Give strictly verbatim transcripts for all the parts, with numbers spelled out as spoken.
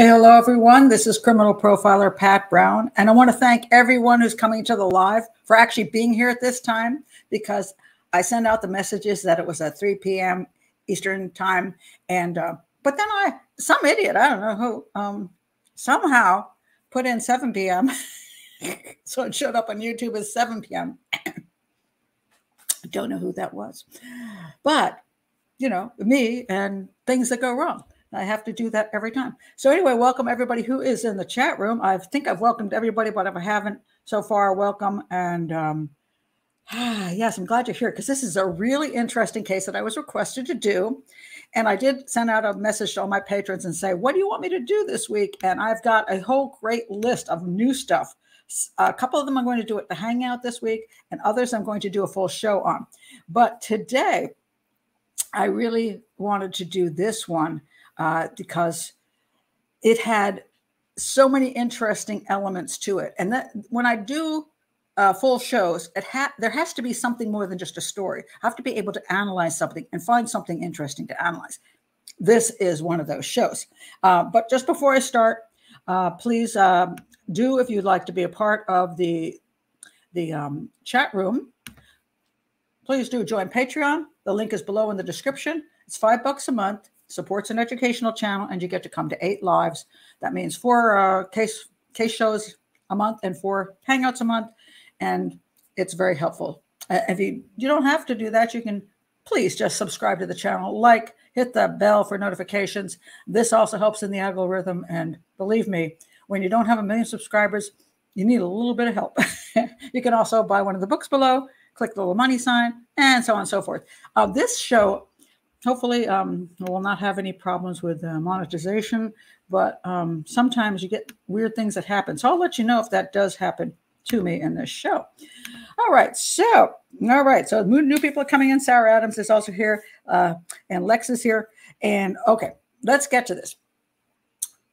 Hey, hello, everyone. This is criminal profiler Pat Brown, and I want to thank everyone who's coming to the live for actually being here at this time, because I sent out the messages that it was at three p m Eastern time, and uh, but then I, some idiot, I don't know who, um, somehow put in seven p m so it showed up on YouTube as seven p m I don't know who that was, but, you know, me and things that go wrong. I have to do that every time. So anyway, welcome everybody who is in the chat room. I think I've welcomed everybody, but if I haven't so far, welcome. And um, ah, yes, I'm glad you're here, because this is a really interesting case that I was requested to do. And I did send out a message to all my patrons and say, what do you want me to do this week? And I've got a whole great list of new stuff. A couple of them I'm going to do at the Hangout this week, and others I'm going to do a full show on. But today, I really wanted to do this one. Uh, because it had so many interesting elements to it. And that when I do uh, full shows, it ha there has to be something more than just a story. I have to be able to analyze something and find something interesting to analyze. This is one of those shows. Uh, but just before I start, uh, please uh, do, if you'd like to be a part of the, the um, chat room, please do join Patreon. The link is below in the description. It's five bucks a month. Supports an educational channel, and you get to come to eight lives. That means four uh, case case shows a month and four hangouts a month, and it's very helpful. Uh, if you you don't have to do that, you can please just subscribe to the channel, like, hit the bell for notifications. This also helps in the algorithm, and believe me, when you don't have a million subscribers, you need a little bit of help. You can also buy one of the books below, click the little money sign, and so on and so forth. Uh, this show. Hopefully, um, we'll not have any problems with uh, monetization, but um, sometimes you get weird things that happen. So I'll let you know if that does happen to me in this show. All right. So, all right. So new people are coming in. Sarah Adams is also here, uh, and Lex is here. And okay, let's get to this.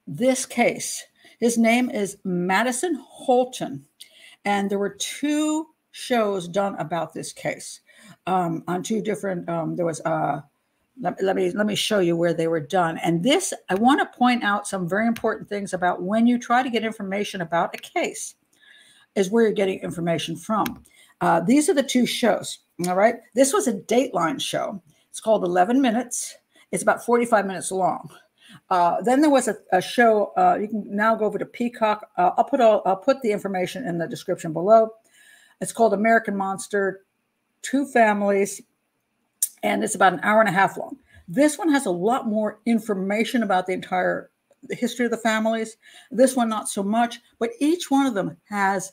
This case, his name is Madison Holton. And there were two shows done about this case um, on two different, um, there was a, uh, Let, let me let me show you where they were done. And this, I want to point out some very important things about when you try to get information about a case, is where you're getting information from. Uh, these are the two shows. All right. This was a Dateline show. It's called eleven minutes. It's about forty-five minutes long. Uh, then there was a, a show. Uh, you can now go over to Peacock. Uh, I'll put all I'll put the information in the description below. It's called American Monster, Two Families. And it's about an hour and a half long. This one has a lot more information about the entire the history of the families. This one, not so much, but each one of them has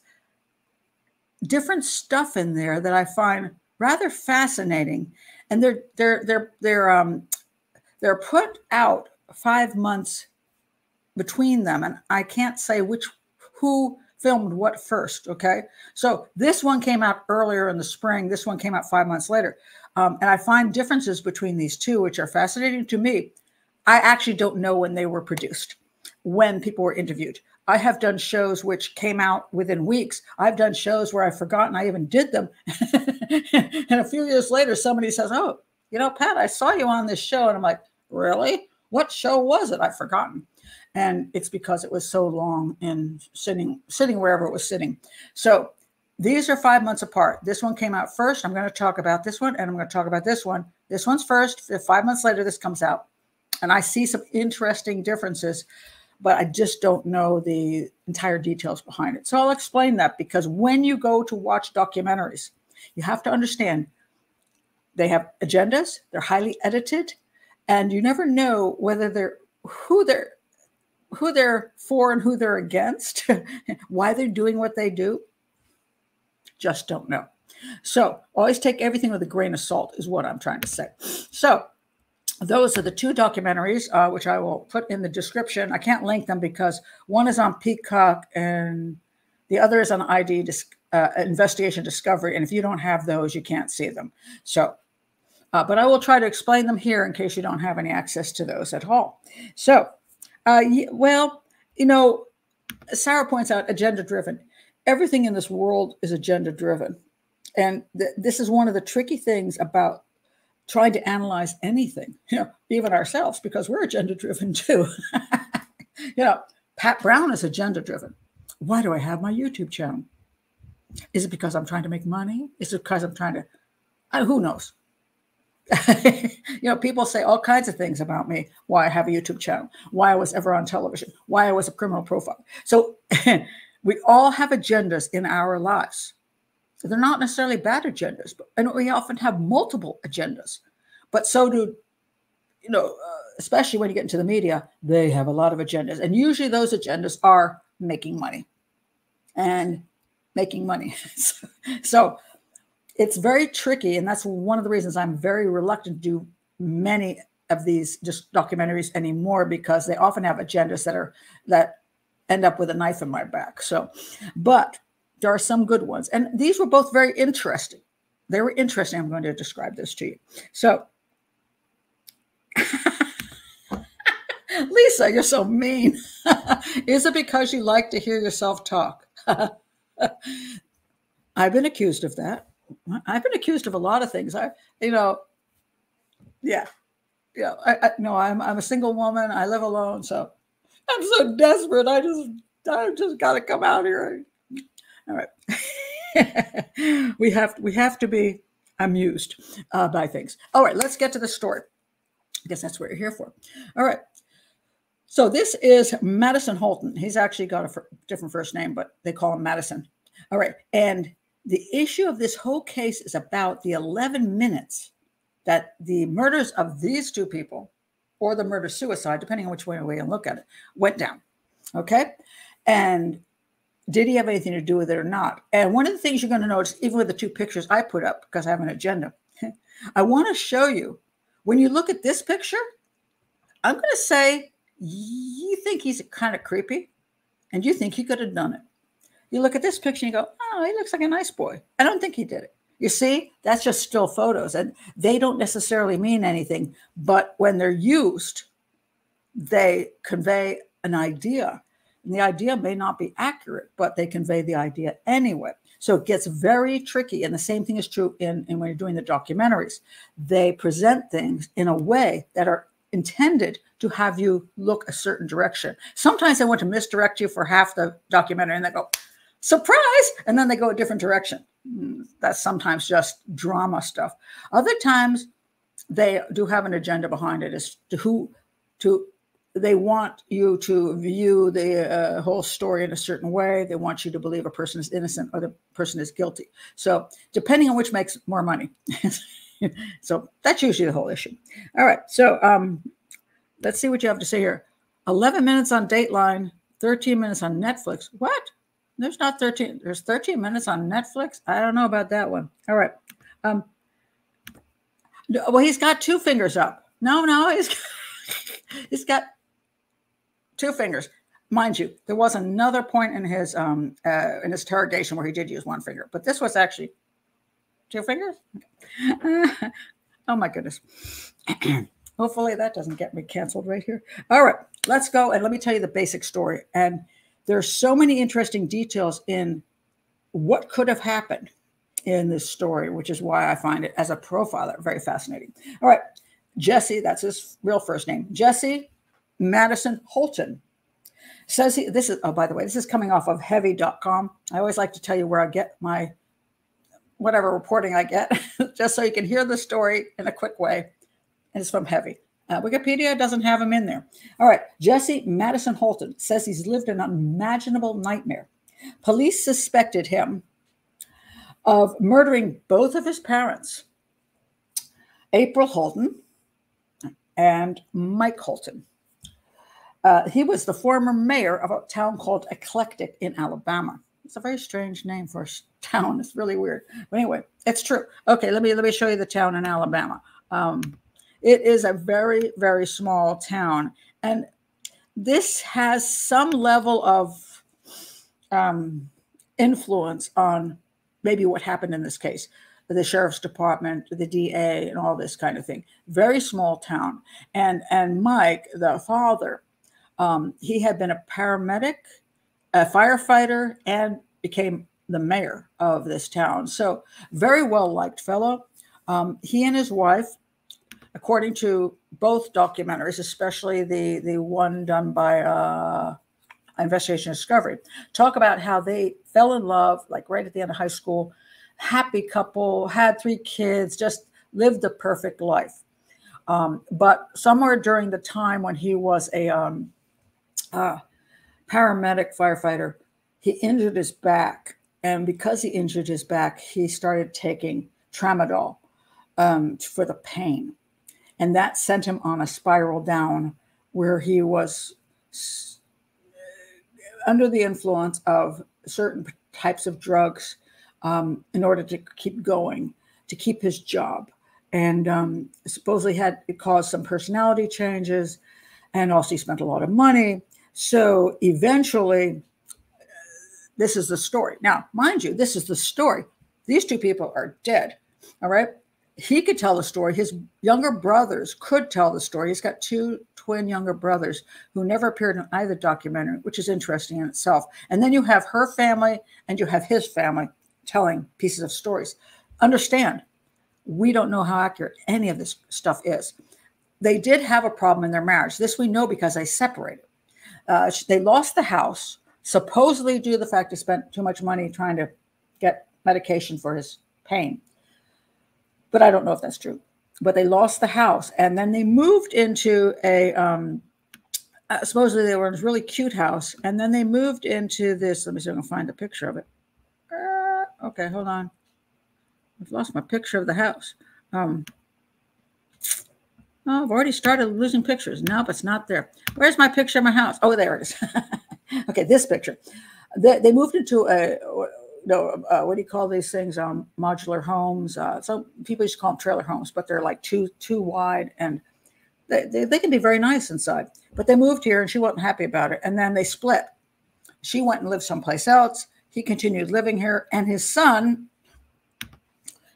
different stuff in there that I find rather fascinating. And they're they're they're they're um they're put out five months between them, and I can't say which who filmed what first. Okay, so this one came out earlier in the spring. This one came out five months later. Um, and I find differences between these two, which are fascinating to me. I actually don't know when they were produced, when people were interviewed. I have done shows which came out within weeks. I've done shows where I've forgotten I even did them. And a few years later, somebody says, oh, you know, Pat, I saw you on this show. And I'm like, really? What show was it? I've forgotten. And it's because it was so long and sitting, sitting wherever it was sitting. So these are five months apart. This one came out first. I'm going to talk about this one, and I'm going to talk about this one. This one's first. Five months later, this comes out. And I see some interesting differences, but I just don't know the entire details behind it. So I'll explain that, because when you go to watch documentaries, you have to understand they have agendas. They're highly edited, and you never know whether they're who they're who they're for and who they're against, why they're doing what they do. Just don't know. So always take everything with a grain of salt is what I'm trying to say. So those are the two documentaries, uh, which I will put in the description. I can't link them because one is on Peacock and the other is on I D uh, Investigation Discovery. And if you don't have those, you can't see them. So, uh, but I will try to explain them here in case you don't have any access to those at all. So, uh, well, you know, Sarah points out agenda-driven. Everything in this world is agenda-driven. And th this is one of the tricky things about trying to analyze anything, you know, even ourselves, because we're agenda-driven too. You know, Pat Brown is agenda driven. Why do I have my YouTube channel? Is it because I'm trying to make money? Is it because I'm trying to, I, who knows? You know, people say all kinds of things about me, why I have a YouTube channel, why I was ever on television, why I was a criminal profile. So we all have agendas in our lives. They're not necessarily bad agendas, but, and we often have multiple agendas. But so do, you know, uh, especially when you get into the media, they have a lot of agendas. And usually those agendas are making money and making money. so, so it's very tricky. And that's one of the reasons I'm very reluctant to do many of these just documentaries anymore, because they often have agendas that are, that end up with a knife in my back. So, but there are some good ones. And these were both very interesting. They were interesting. I'm going to describe this to you. So, Lisa, you're so mean. Is it because you like to hear yourself talk? I've been accused of that. I've been accused of a lot of things. I, you know, yeah, yeah. I, I no, I'm I'm a single woman. I live alone, so I'm so desperate. I just I just got to come out here. All right, we have we have to be amused uh, by things. All right, let's get to the story. I guess that's what you're here for. All right. So this is Madison Holton. He's actually got a different first name, but they call him Madison. All right. And the issue of this whole case is about the eleven minutes that the murders of these two people, or the murder-suicide, depending on which way you look at it, went down. Okay? And did he have anything to do with it or not? And one of the things you're going to notice, even with the two pictures I put up, because I have an agenda, I want to show you, when you look at this picture, I'm going to say you think he's kind of creepy and you think he could have done it. You look at this picture and you go, oh, he looks like a nice boy. I don't think he did it. You see, that's just still photos and they don't necessarily mean anything. But when they're used, they convey an idea. And the idea may not be accurate, but they convey the idea anyway. So it gets very tricky. And the same thing is true in, in when you're doing the documentaries. They present things in a way that are intended to have you look a certain direction. Sometimes they want to misdirect you for half the documentary and they go, surprise! And then they go a different direction. That's sometimes just drama stuff. Other times they do have an agenda behind it as to who to... They want you to view the uh, whole story in a certain way. They want you to believe a person is innocent or the person is guilty. So depending on which makes more money. So that's usually the whole issue. All right. So um, let's see what you have to say here. eleven minutes on Dateline, thirteen minutes on Netflix. What? There's not thirteen. There's thirteen minutes on Netflix. I don't know about that one. All right. Um, well, he's got two fingers up. No, no. He's got, he's got two fingers. Mind you, there was another point in his um, uh, in his interrogation where he did use one finger, but this was actually two fingers. Uh, oh, my goodness. Hopefully that doesn't get me canceled right here. All right, let's go. And let me tell you the basic story. And there's so many interesting details in what could have happened in this story, which is why I find it as a profiler very fascinating. All right, Jesse, that's his real first name. Jesse Madison Holton says he, this is, oh, by the way, this is coming off of heavy dot com. I always like to tell you where I get my, whatever reporting I get, just so you can hear the story in a quick way. And it's from Heavy. Uh, Wikipedia doesn't have him in there. All right. Jesse Madison Holton says he's lived an unimaginable nightmare. Police suspected him of murdering both of his parents, April Holton and Mike Holton. Uh, he was the former mayor of a town called Eclectic in Alabama. It's a very strange name for a town. It's really weird. But anyway, it's true. Okay, let me let me show you the town in Alabama. Um, it is a very, very small town. And this has some level of um, influence on maybe what happened in this case. The sheriff's department, the D A, and all this kind of thing. Very small town. And, and Mike, the father... Um, he had been a paramedic, a firefighter, and became the mayor of this town. So very well-liked fellow. Um, he and his wife according to both documentaries, especially the, the one done by uh, Investigation Discovery, talk about how they fell in love, like right at the end of high school, happy couple, had three kids, just lived the perfect life. Um, but somewhere during the time when he was a um, uh, paramedic firefighter, he injured his back. And because he injured his back, he started taking tramadol um, for the pain. And that sent him on a spiral down where he was under the influence of certain types of drugs um, in order to keep going, to keep his job. And um, supposedly had it caused some personality changes, and also he spent a lot of money. So eventually, this is the story. Now, mind you, this is the story. These two people are dead, all right? He could tell the story. His younger brothers could tell the story. He's got two twin younger brothers who never appeared in either documentary, which is interesting in itself. And then you have her family and you have his family telling pieces of stories. Understand, we don't know how accurate any of this stuff is. They did have a problem in their marriage. This we know because they separated. Uh, they lost the house, supposedly due to the fact he spent too much money trying to get medication for his pain. But I don't know if that's true. But they lost the house, and then they moved into a, um, uh, supposedly they were in this really cute house, and then they moved into this, let me see if I can find a picture of it. Uh, okay, hold on. I've lost my picture of the house. Um, oh, I've already started losing pictures. Nope, it's not there. Where's my picture of my house? Oh, there it is. Okay, this picture. They, they moved into a, no, uh, what do you call these things? Um, modular homes. Uh, some people used to call them trailer homes, but they're like two, two wide, and they, they, they can be very nice inside. But they moved here, and she wasn't happy about it, and then they split. She went and lived someplace else. He continued living here, and his son...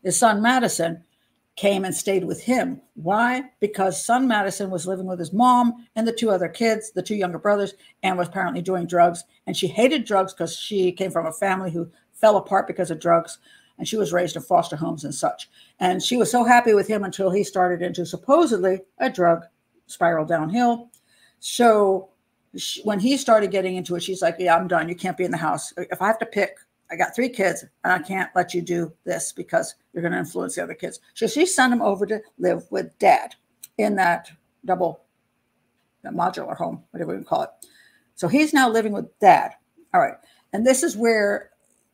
His son Madison came and stayed with him. Why? Because son Madison was living with his mom and the two other kids, the two younger brothers, and was apparently doing drugs. And she hated drugs because she came from a family who fell apart because of drugs. And she was raised in foster homes and such. And she was so happy with him until he started into supposedly a drug spiral downhill. So she, when he started getting into it, she's like, yeah, I'm done. You can't be in the house. If I have to pick, I got three kids, and I can't let you do this because you're going to influence the other kids. So she sent him over to live with dad in that double, that modular home, whatever we call it. So he's now living with dad. All right. And this is where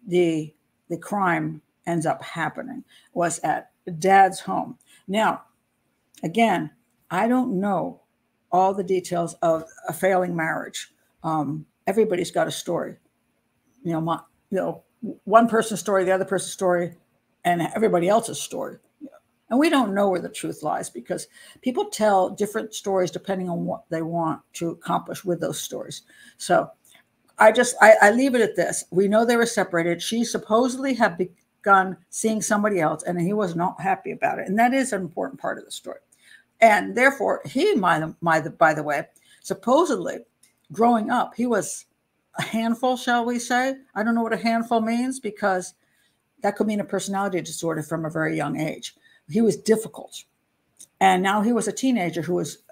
the, the crime ends up happening, was at dad's home. Now, again, I don't know all the details of a failing marriage. Um, everybody's got a story. You know, my, you know, one person's story, the other person's story, and everybody else's story. And we don't know where the truth lies because people tell different stories depending on what they want to accomplish with those stories. So I just, I, I leave it at this. We know they were separated. She supposedly had begun seeing somebody else, and he was not happy about it. And that is an important part of the story. And therefore, he, my, my, by the way, supposedly growing up, he was a handful, shall we say? I don't know what a handful means because that could mean a personality disorder from a very young age. He was difficult. And now he was a teenager who was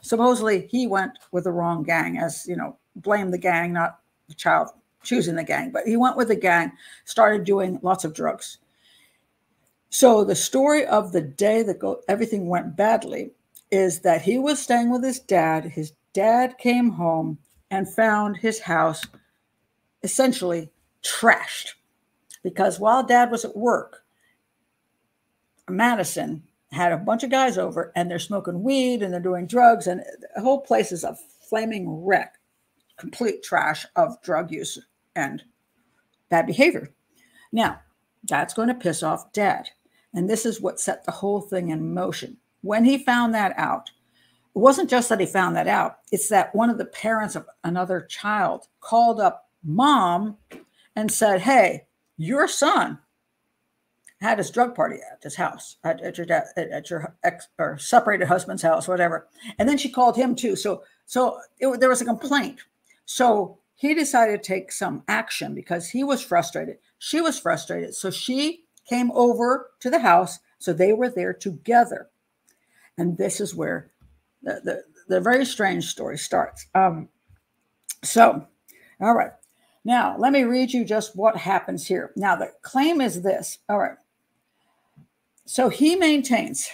supposedly he went with the wrong gang, as you know, blame the gang, not the child choosing the gang, but he went with the gang, started doing lots of drugs. So the story of the day that go, everything went badly is that he was staying with his dad. His dad came home and found his house essentially trashed because while dad was at work, Madison had a bunch of guys over and they're smoking weed and they're doing drugs and the whole place is a flaming wreck, complete trash of drug use and bad behavior. Now, that's going to piss off dad. And this is what set the whole thing in motion. When he found that out, it wasn't just that he found that out. It's that one of the parents of another child called up mom and said, hey, your son had his drug party at his house, at, at your dad, at, at your ex or separated husband's house, whatever. And then she called him too. So, so it, there was a complaint. So he decided to take some action because he was frustrated. She was frustrated. So she came over to the house. So they were there together. And this is where the, the, the very strange story starts. Um, so, all right. Now, let me read you just what happens here. Now, the claim is this. All right. So he maintains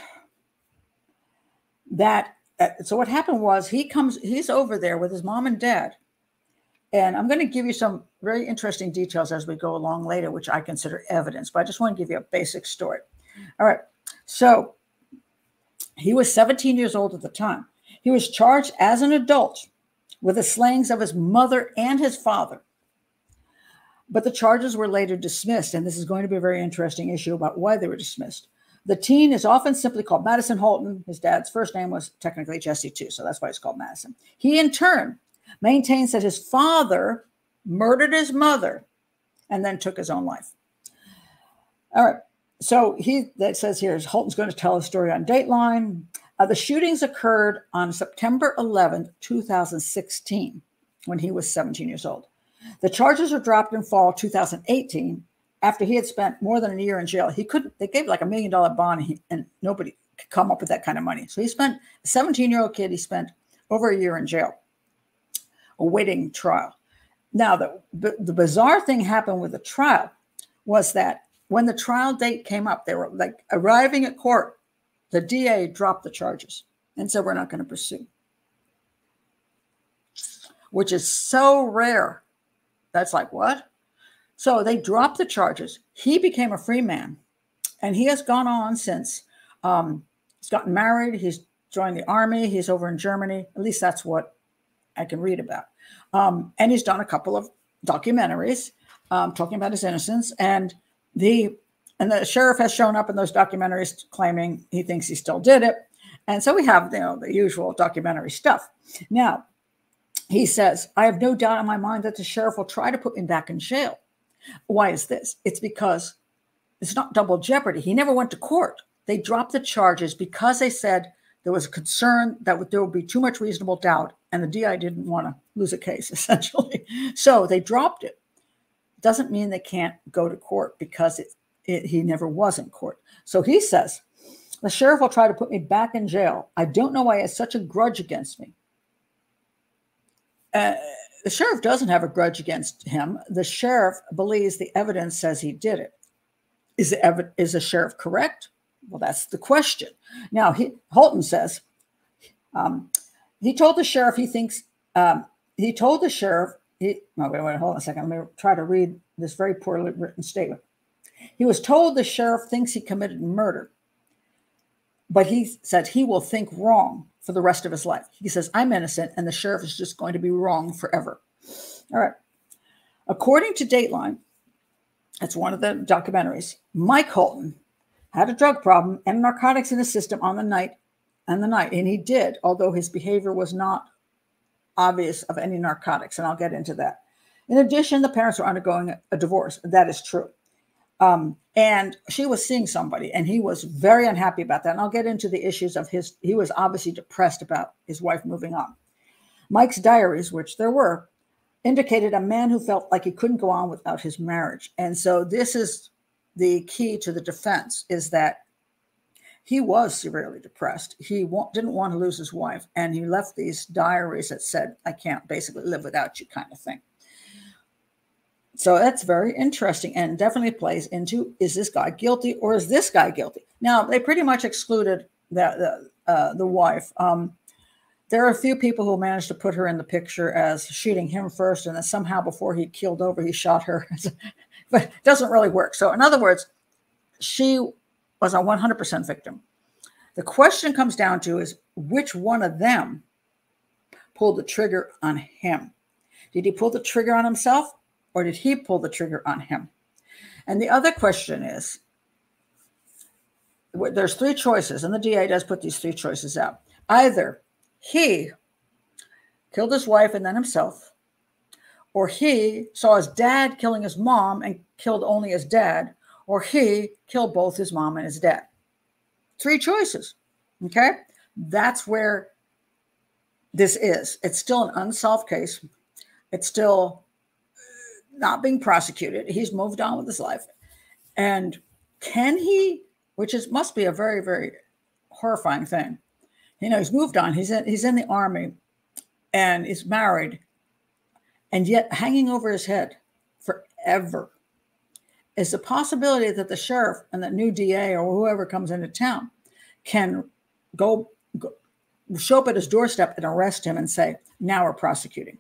that. Uh, so what happened was he comes, he's over there with his mom and dad. And I'm going to give you some very interesting details as we go along later, which I consider evidence, but I just want to give you a basic story. All right. So he was seventeen years old at the time. He was charged as an adult with the slayings of his mother and his father. But the charges were later dismissed. And this is going to be a very interesting issue about why they were dismissed. The teen is often simply called Madison Holton. His dad's first name was technically Jesse too, so that's why it's called Madison. He, in turn, maintains that his father murdered his mother and then took his own life. All right, so he that says here is Holton's going to tell a story on Dateline. Uh, the shootings occurred on September eleventh, two thousand sixteen, when he was seventeen years old. The charges were dropped in fall two thousand eighteen. After he had spent more than a year in jail. He couldn't, they gave like a million dollar bond and, he, and nobody could come up with that kind of money. So he spent, a seventeen year old kid, he spent over a year in jail awaiting trial. Now the, the bizarre thing happened with the trial was that when the trial date came up, they were like arriving at court, the D A dropped the charges and said, we're not going to pursue, which is so rare. That's like, what? So they dropped the charges. He became a free man, and he has gone on since. Um, he's gotten married. He's joined the army. He's over in Germany. At least that's what I can read about. Um, and he's done a couple of documentaries um, talking about his innocence. And the and the sheriff has shown up in those documentaries claiming he thinks he still did it. And so we have, you know, the usual documentary stuff. Now, he says, I have no doubt in my mind that the sheriff will try to put me back in jail. Why is this? It's because it's not double jeopardy. He never went to court. They dropped the charges because they said there was a concern that there would be too much reasonable doubt, and the D I didn't want to lose a case, essentially. So they dropped it. Doesn't mean they can't go to court because it, it, he never was in court. So he says, the sheriff will try to put me back in jail. I don't know why he has such a grudge against me. Uh, The sheriff doesn't have a grudge against him. The sheriff believes the evidence says he did it. Is the, ev is the sheriff correct? Well, that's the question. Now, he, Holton says um, he told the sheriff he thinks um, he told the sheriff. He, no, wait, wait, hold on a second. Let me try to read this very poorly written statement. He was told the sheriff thinks he committed murder, but he said he will think wrong for the rest of his life. He says, I'm innocent, and the sheriff is just going to be wrong forever. All right. According to Dateline, that's one of the documentaries, Mike Holton had a drug problem and narcotics in his system on the night and the night. And he did, although his behavior was not obvious of any narcotics. And I'll get into that. In addition, the parents were undergoing a divorce. That is true. Um, and she was seeing somebody, and he was very unhappy about that. And I'll get into the issues of his, he was obviously depressed about his wife moving on. Mike's diaries, which there were, indicated a man who felt like he couldn't go on without his marriage. And so this is the key to the defense, is that he was severely depressed. He wa- didn't want to lose his wife. And he left these diaries that said, I can't basically live without you, kind of thing. So that's very interesting, and definitely plays into, is this guy guilty or is this guy guilty? Now, they pretty much excluded the, the, uh, the wife. Um, there are a few people who managed to put her in the picture as shooting him first, and then somehow before he keeled over, he shot her. But it doesn't really work. So in other words, she was a one hundred percent victim. The question comes down to is which one of them pulled the trigger on him? Did he pull the trigger on himself? Or did he pull the trigger on him? And the other question is, there's three choices, and the D A does put these three choices out. Either he killed his wife and then himself, or he saw his dad killing his mom and killed only his dad, or he killed both his mom and his dad. Three choices, okay? That's where this is. It's still an unsolved case. It's still not being prosecuted. He's moved on with his life. And can he, which is must be a very, very horrifying thing, you know, he's moved on. He's in, he's in the army and is married, and yet hanging over his head forever is the possibility that the sheriff and the new D A or whoever comes into town can go, go show up at his doorstep and arrest him and say, now we're prosecuting.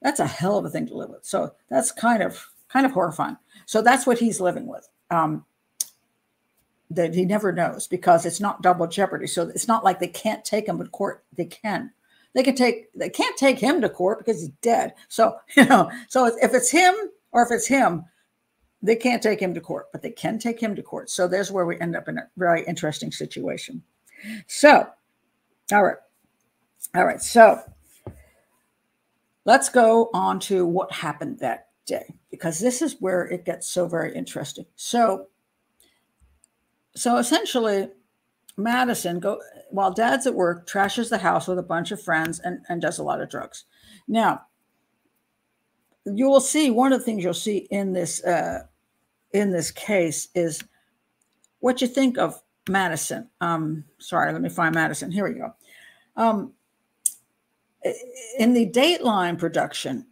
That's a hell of a thing to live with. So that's kind of kind of horrifying. So that's what he's living with. Um, that he never knows, because it's not double jeopardy. So it's not like they can't take him to court. They can. They can take. They can't take him to court because he's dead. So you know. So if it's him or if it's him, they can't take him to court, but they can take him to court. So there's where we end up in a very interesting situation. So, all right, all right. So let's go on to what happened that day, because this is where it gets so very interesting. So, so essentially, Madison, go while Dad's at work, trashes the house with a bunch of friends and, and does a lot of drugs. Now, you will see, one of the things you'll see in this uh, in this case is what you think of Madison. Um, sorry, let me find Madison. Here we go. Um, in the Dateline production,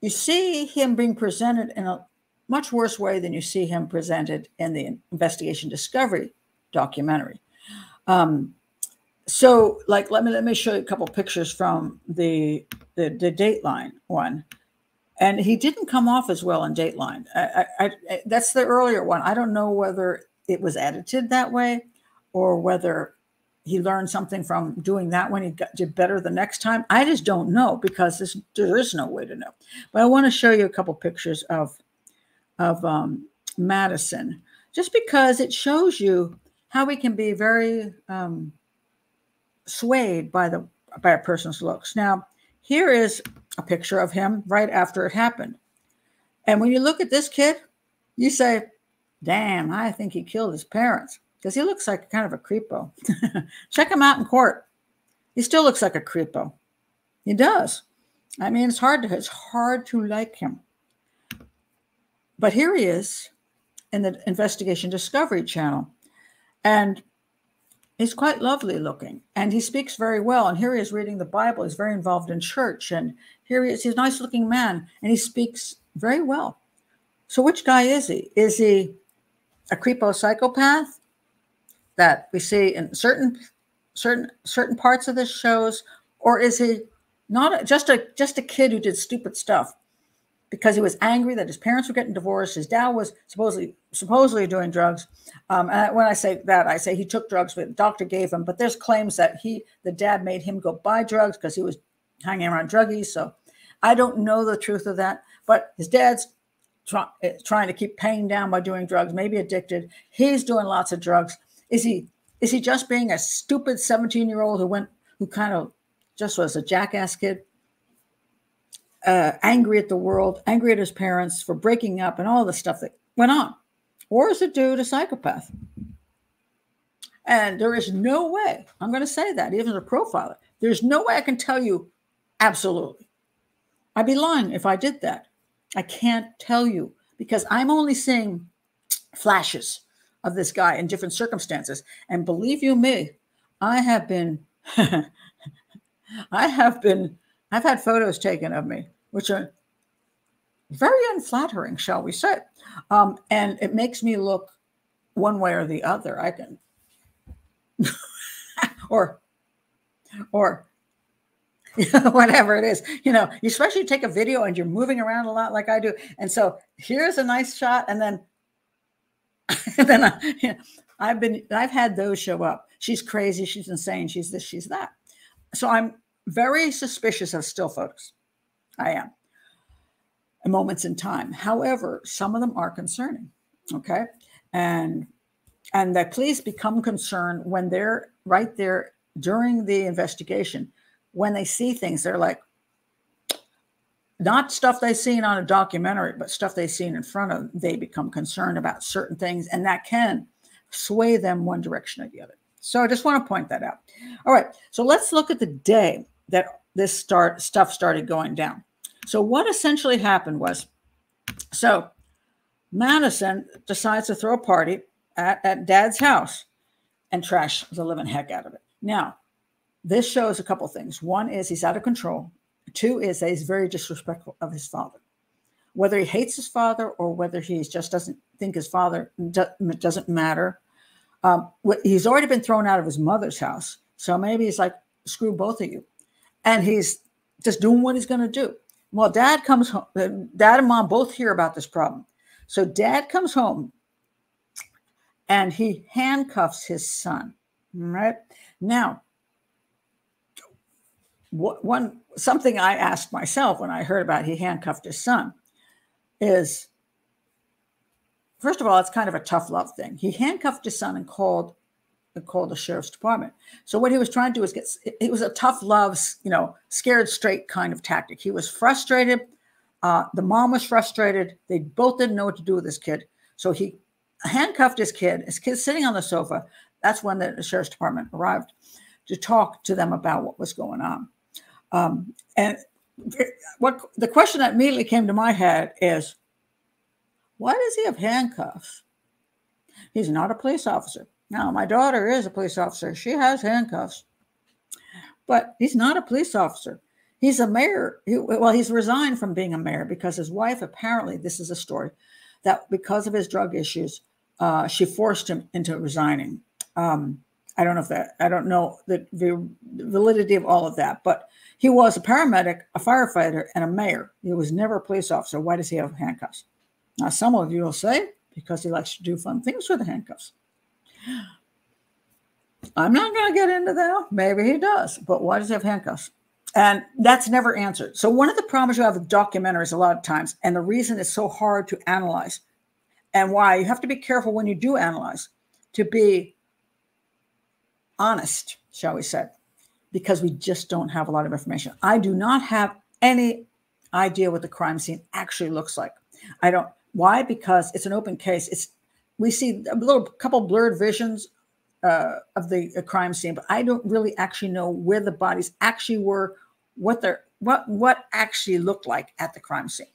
you see him being presented in a much worse way than you see him presented in the Investigation Discovery documentary. Um, so, like, let me let me show you a couple pictures from the the, the Dateline one, and he didn't come off as well in Dateline. I, I, I, that's the earlier one. I don't know whether it was edited that way, or whether he learned something from doing that when he got, did better the next time. I just don't know, because this, there is no way to know. But I want to show you a couple pictures of of um, Madison, just because it shows you how we can be very um, swayed by the by a person's looks. Now, here is a picture of him right after it happened. And when you look at this kid, you say, damn, I think he killed his parents, because he looks like kind of a creepo. Check him out in court. He still looks like a creepo. He does. I mean, it's hard to, it's hard to like him. But here he is in the Investigation Discovery channel. And he's quite lovely looking, and he speaks very well. And here he is reading the Bible. He's very involved in church. And here he is. He's a nice looking man, and he speaks very well. So which guy is he? Is he a creepo psychopath that we see in certain, certain, certain parts of the shows? Or is he not a, just a, just a kid who did stupid stuff because he was angry that his parents were getting divorced? His dad was supposedly supposedly doing drugs. Um, and when I say that, I say he took drugs, but the doctor gave him. But there's claims that he, the dad made him go buy drugs because he was hanging around druggies. So I don't know the truth of that. But his dad's try, trying to keep paying down by doing drugs, maybe addicted. He's doing lots of drugs. Is he is he just being a stupid seventeen-year-old who went who kind of just was a jackass kid? Uh, angry at the world, angry at his parents for breaking up and all the stuff that went on? Or is it due to psychopath? And there is no way, I'm going to say that, even as a profiler, there's no way I can tell you absolutely. I'd be lying if I did that. I can't tell you, because I'm only seeing flashes of this guy in different circumstances. And believe you me, I have been, I have been, I've had photos taken of me, which are very unflattering, shall we say. Um, and it makes me look one way or the other. I can, or, or you know, whatever it is, you know, you especially take a video and you're moving around a lot like I do. And so here's a nice shot. And then, and then I, you know, I've been, I've had those show up. She's crazy. She's insane. She's this, she's that. So I'm very suspicious of still photos. I am. And moments in time. However, some of them are concerning. Okay. And, and the police become concerned when they're right there during the investigation. When they see things, they're like, not stuff they've seen on a documentary, but stuff they've seen in front of them. They become concerned about certain things, and that can sway them one direction or the other. So I just want to point that out. All right. So let's look at the day that this start stuff started going down. So what essentially happened was, so Madison decides to throw a party at, at Dad's house and trash the living heck out of it. Now, this shows a couple of things. One is he's out of control. Two is that he's very disrespectful of his father. Whether he hates his father or whether he just doesn't think his father, it doesn't matter. Um, he's already been thrown out of his mother's house. So maybe he's like, screw both of you. And he's just doing what he's going to do. Well, dad comes home. Dad and mom both hear about this problem. So dad comes home and he handcuffs his son. Right now, what, one something I asked myself when I heard about he handcuffed his son is, first of all, it's kind of a tough love thing. He handcuffed his son and called and called the sheriff's department. So what he was trying to do is get, it was a tough love, you know, scared straight kind of tactic. He was frustrated. Uh, the mom was frustrated. They both didn't know what to do with this kid. So he handcuffed his kid. His kid's sitting on the sofa. That's when the sheriff's department arrived to talk to them about what was going on. Um, and what the question that immediately came to my head is, why does he have handcuffs? He's not a police officer. Now, my daughter is a police officer. She has handcuffs, but he's not a police officer. He's a mayor. He, well, he's resigned from being a mayor because his wife, apparently, this is a story, that because of his drug issues, uh, she forced him into resigning. Um, I don't know if that, I don't know the, the validity of all of that, but he was a paramedic, a firefighter, and a mayor. He was never a police officer. Why does he have handcuffs? Now, some of you will say, because he likes to do fun things with the handcuffs. I'm not going to get into that. Maybe he does, but why does he have handcuffs? And that's never answered. So one of the problems you have with documentaries a lot of times, and the reason it's so hard to analyze, and why you have to be careful when you do analyze, to be honest, shall we say, because we just don't have a lot of information. I do not have any idea what the crime scene actually looks like. I don't. Why? Because it's an open case. It's we see a little couple blurred visions uh, of the uh, crime scene, but I don't really actually know where the bodies actually were, what they're what what actually looked like at the crime scene.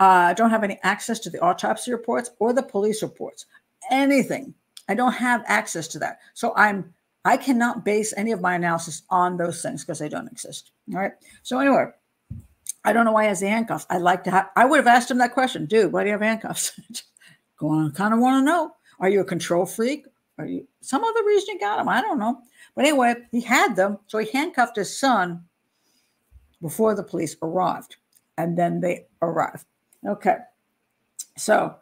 Uh, I don't have any access to the autopsy reports or the police reports. Anything. I don't have access to that. So I'm I cannot base any of my analysis on those things because they don't exist. All right. So anyway. I don't know why he has the handcuffs. I'd like to have, I would have asked him that question. Dude, why do you have handcuffs? Go on, kind of want to know. Are you a control freak? Are you some other reason you got them? I don't know. But anyway, he had them. So he handcuffed his son before the police arrived. And then they arrived. Okay. So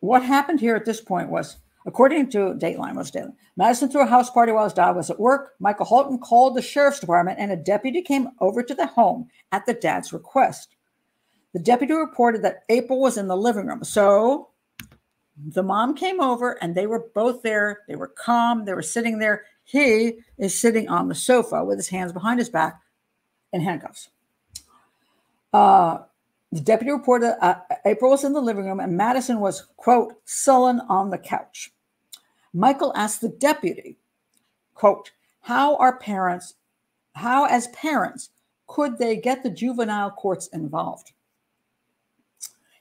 what happened here at this point was, according to Dateline, was Dateline. Madison threw a house party while his dad was at work. Michael Holton called the sheriff's department, and a deputy came over to the home at the dad's request. The deputy reported that April was in the living room. So the mom came over, and they were both there. They were calm. They were sitting there. He is sitting on the sofa with his hands behind his back in handcuffs. Uh, The deputy reported uh, April was in the living room and Madison was, quote, sullen on the couch. Michael asked the deputy, quote, how are parents, how as parents could they get the juvenile courts involved?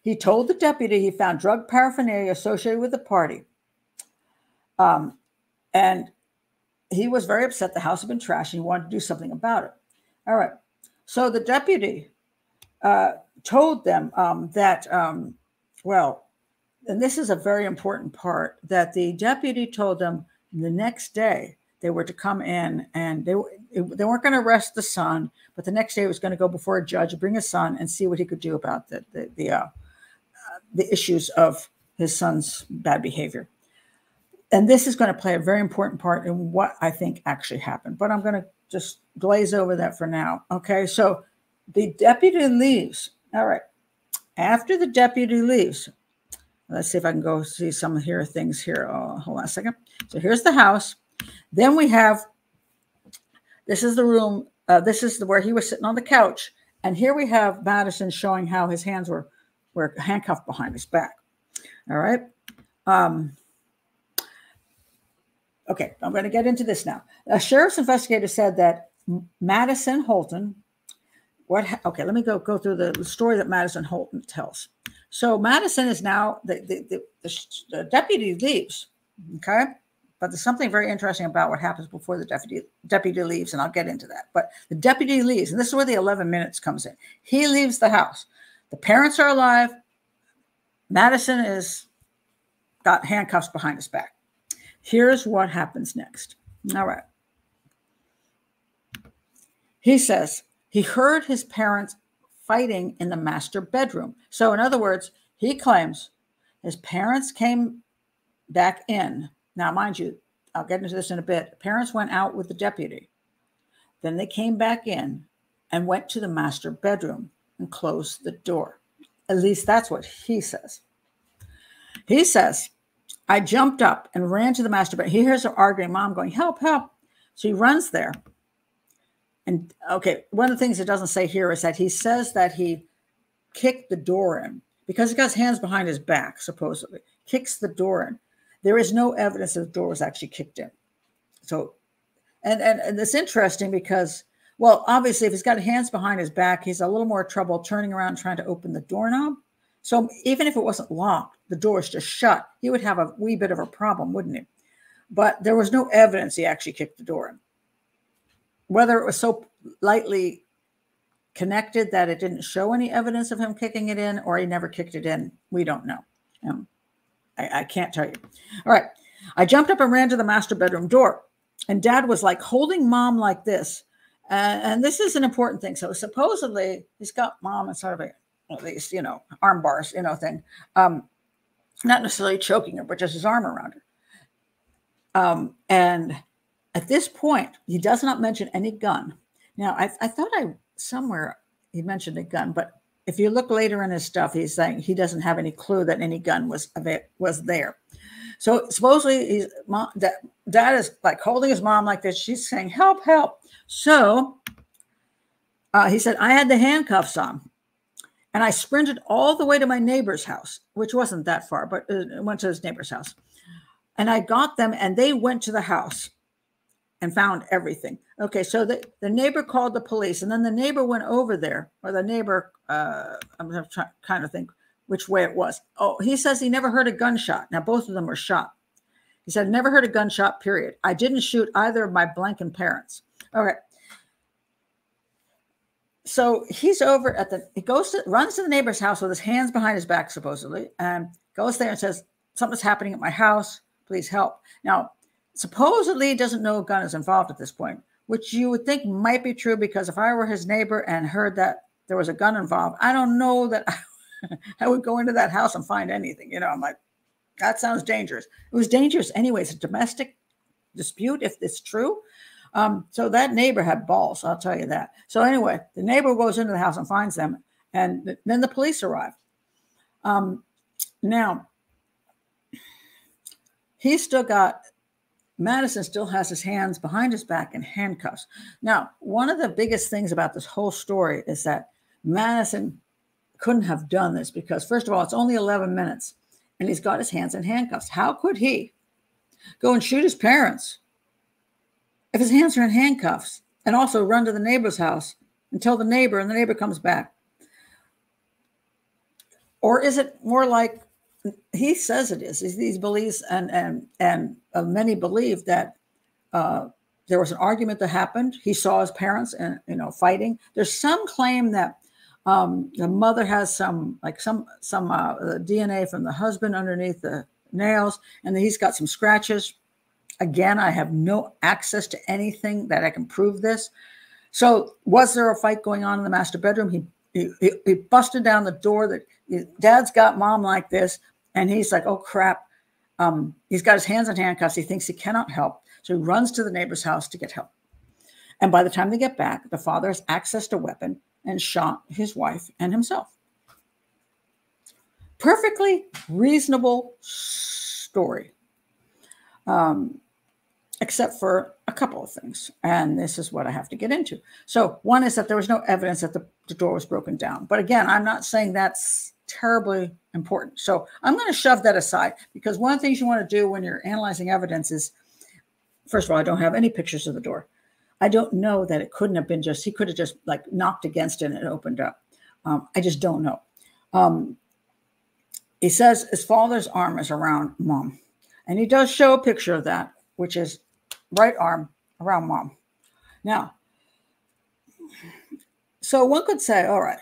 He told the deputy he found drug paraphernalia associated with the party. Um, and he was very upset. The house had been trashed. He wanted to do something about it. All right. So the deputy uh, told them um, that, um, well, and this is a very important part, that the deputy told them the next day they were to come in and they, they weren't going to arrest the son, but the next day he was going to go before a judge, bring his son and see what he could do about the, the, the, uh, the issues of his son's bad behavior. And this is going to play a very important part in what I think actually happened, but I'm going to just glaze over that for now. Okay. So the deputy leaves. All right. After the deputy leaves, let's see if I can go see some of here things here. Oh, hold on a second. So here's the house. Then we have, this is the room. Uh, this is the, where he was sitting on the couch. And here we have Madison showing how his hands were, were handcuffed behind his back. All right. Um, okay. I'm going to get into this now. A sheriff's investigator said that Madison Holton, What, okay, let me go, go through the story that Madison Holton tells. So Madison is now, the, the, the, the deputy leaves, okay? But there's something very interesting about what happens before the deputy deputy leaves, and I'll get into that. But the deputy leaves, and this is where the eleven minutes comes in. He leaves the house. The parents are alive. Madison is got handcuffs behind his back. Here's what happens next. All right. He says he heard his parents fighting in the master bedroom. So in other words, he claims his parents came back in. Now, mind you, I'll get into this in a bit. Parents went out with the deputy. Then they came back in and went to the master bedroom and closed the door. At least that's what he says. He says, I jumped up and ran to the master bedroom. He hears her arguing, Mom going, help, help. So he runs there. And okay, one of the things it doesn't say here is that he says that he kicked the door in because he got his hands behind his back, supposedly. Kicks the door in. There is no evidence that the door was actually kicked in. So, and, and, and it's interesting because, well, obviously, if he's got hands behind his back, he's a little more trouble turning around trying to open the doorknob. So even if it wasn't locked, the door is just shut, he would have a wee bit of a problem, wouldn't he? But there was no evidence he actually kicked the door in. Whether it was so lightly connected that it didn't show any evidence of him kicking it in, or he never kicked it in, we don't know. Um, I, I can't tell you. All right. I jumped up and ran to the master bedroom door, and Dad was like holding Mom like this. Uh, and this is an important thing. So supposedly he's got Mom in sort of a, at least, you know, arm bars, you know, thing. Um, not necessarily choking her, but just his arm around her. Um, and at this point, he does not mention any gun. Now, I, I thought I somewhere he mentioned a gun, but if you look later in his stuff, he's saying he doesn't have any clue that any gun was was there. So supposedly, he's, mom, dad, dad is like holding his mom like this. She's saying, help, help. So uh, he said, I had the handcuffs on. And I sprinted all the way to my neighbor's house, which wasn't that far, but it went to his neighbor's house. And I got them, and they went to the house and found everything. Okay, so the, the neighbor called the police, and then the neighbor went over there, or the neighbor, uh, I'm going to kind of think which way it was. Oh, he says he never heard a gunshot. Now, both of them were shot. He said, never heard a gunshot, period. I didn't shoot either of my blanking parents. Okay. So he's over at the, he goes to, runs to the neighbor's house with his hands behind his back, supposedly, and goes there and says, something's happening at my house. Please help. Now, supposedly he doesn't know a gun is involved at this point, which you would think might be true, because if I were his neighbor and heard that there was a gun involved, I don't know that I, I would go into that house and find anything. You know, I'm like, that sounds dangerous. It was dangerous anyways, a domestic dispute, if it's true. Um, so that neighbor had balls, I'll tell you that. So anyway, the neighbor goes into the house and finds them, and th- then the police arrive. Um, now, he still got... Madison still has his hands behind his back in handcuffs. Now, one of the biggest things about this whole story is that Madison couldn't have done this because, first of all, it's only eleven minutes, and he's got his hands in handcuffs. How could he go and shoot his parents if his hands are in handcuffs, and also run to the neighbor's house and tell the neighbor, and the neighbor comes back? Or is it more like, he says it is. He believes, and and and uh, many believe that uh, there was an argument that happened. He saw his parents, and you know, fighting. There's some claim that um, the mother has some, like some some uh, D N A from the husband underneath the nails, and he's got some scratches. Again, I have no access to anything that I can prove this. So, was there a fight going on in the master bedroom? He he, he busted down the door. That he, Dad's got Mom like this. And he's like, oh, crap. Um, he's got his hands in handcuffs. He thinks he cannot help. So he runs to the neighbor's house to get help. And by the time they get back, the father has accessed a weapon and shot his wife and himself. Perfectly reasonable story. Um, except for a couple of things. And this is what I have to get into. So one is that there was no evidence that the, the door was broken down. But again, I'm not saying that's terribly important. So I'm going to shove that aside, because one of the things you want to do when you're analyzing evidence is, first of all, I don't have any pictures of the door. I don't know that it couldn't have been just, he could have just like knocked against it and it opened up. Um, I just don't know. Um, he says his father's arm is around Mom, and he does show a picture of that which is right arm around mom. Now, so one could say, all right,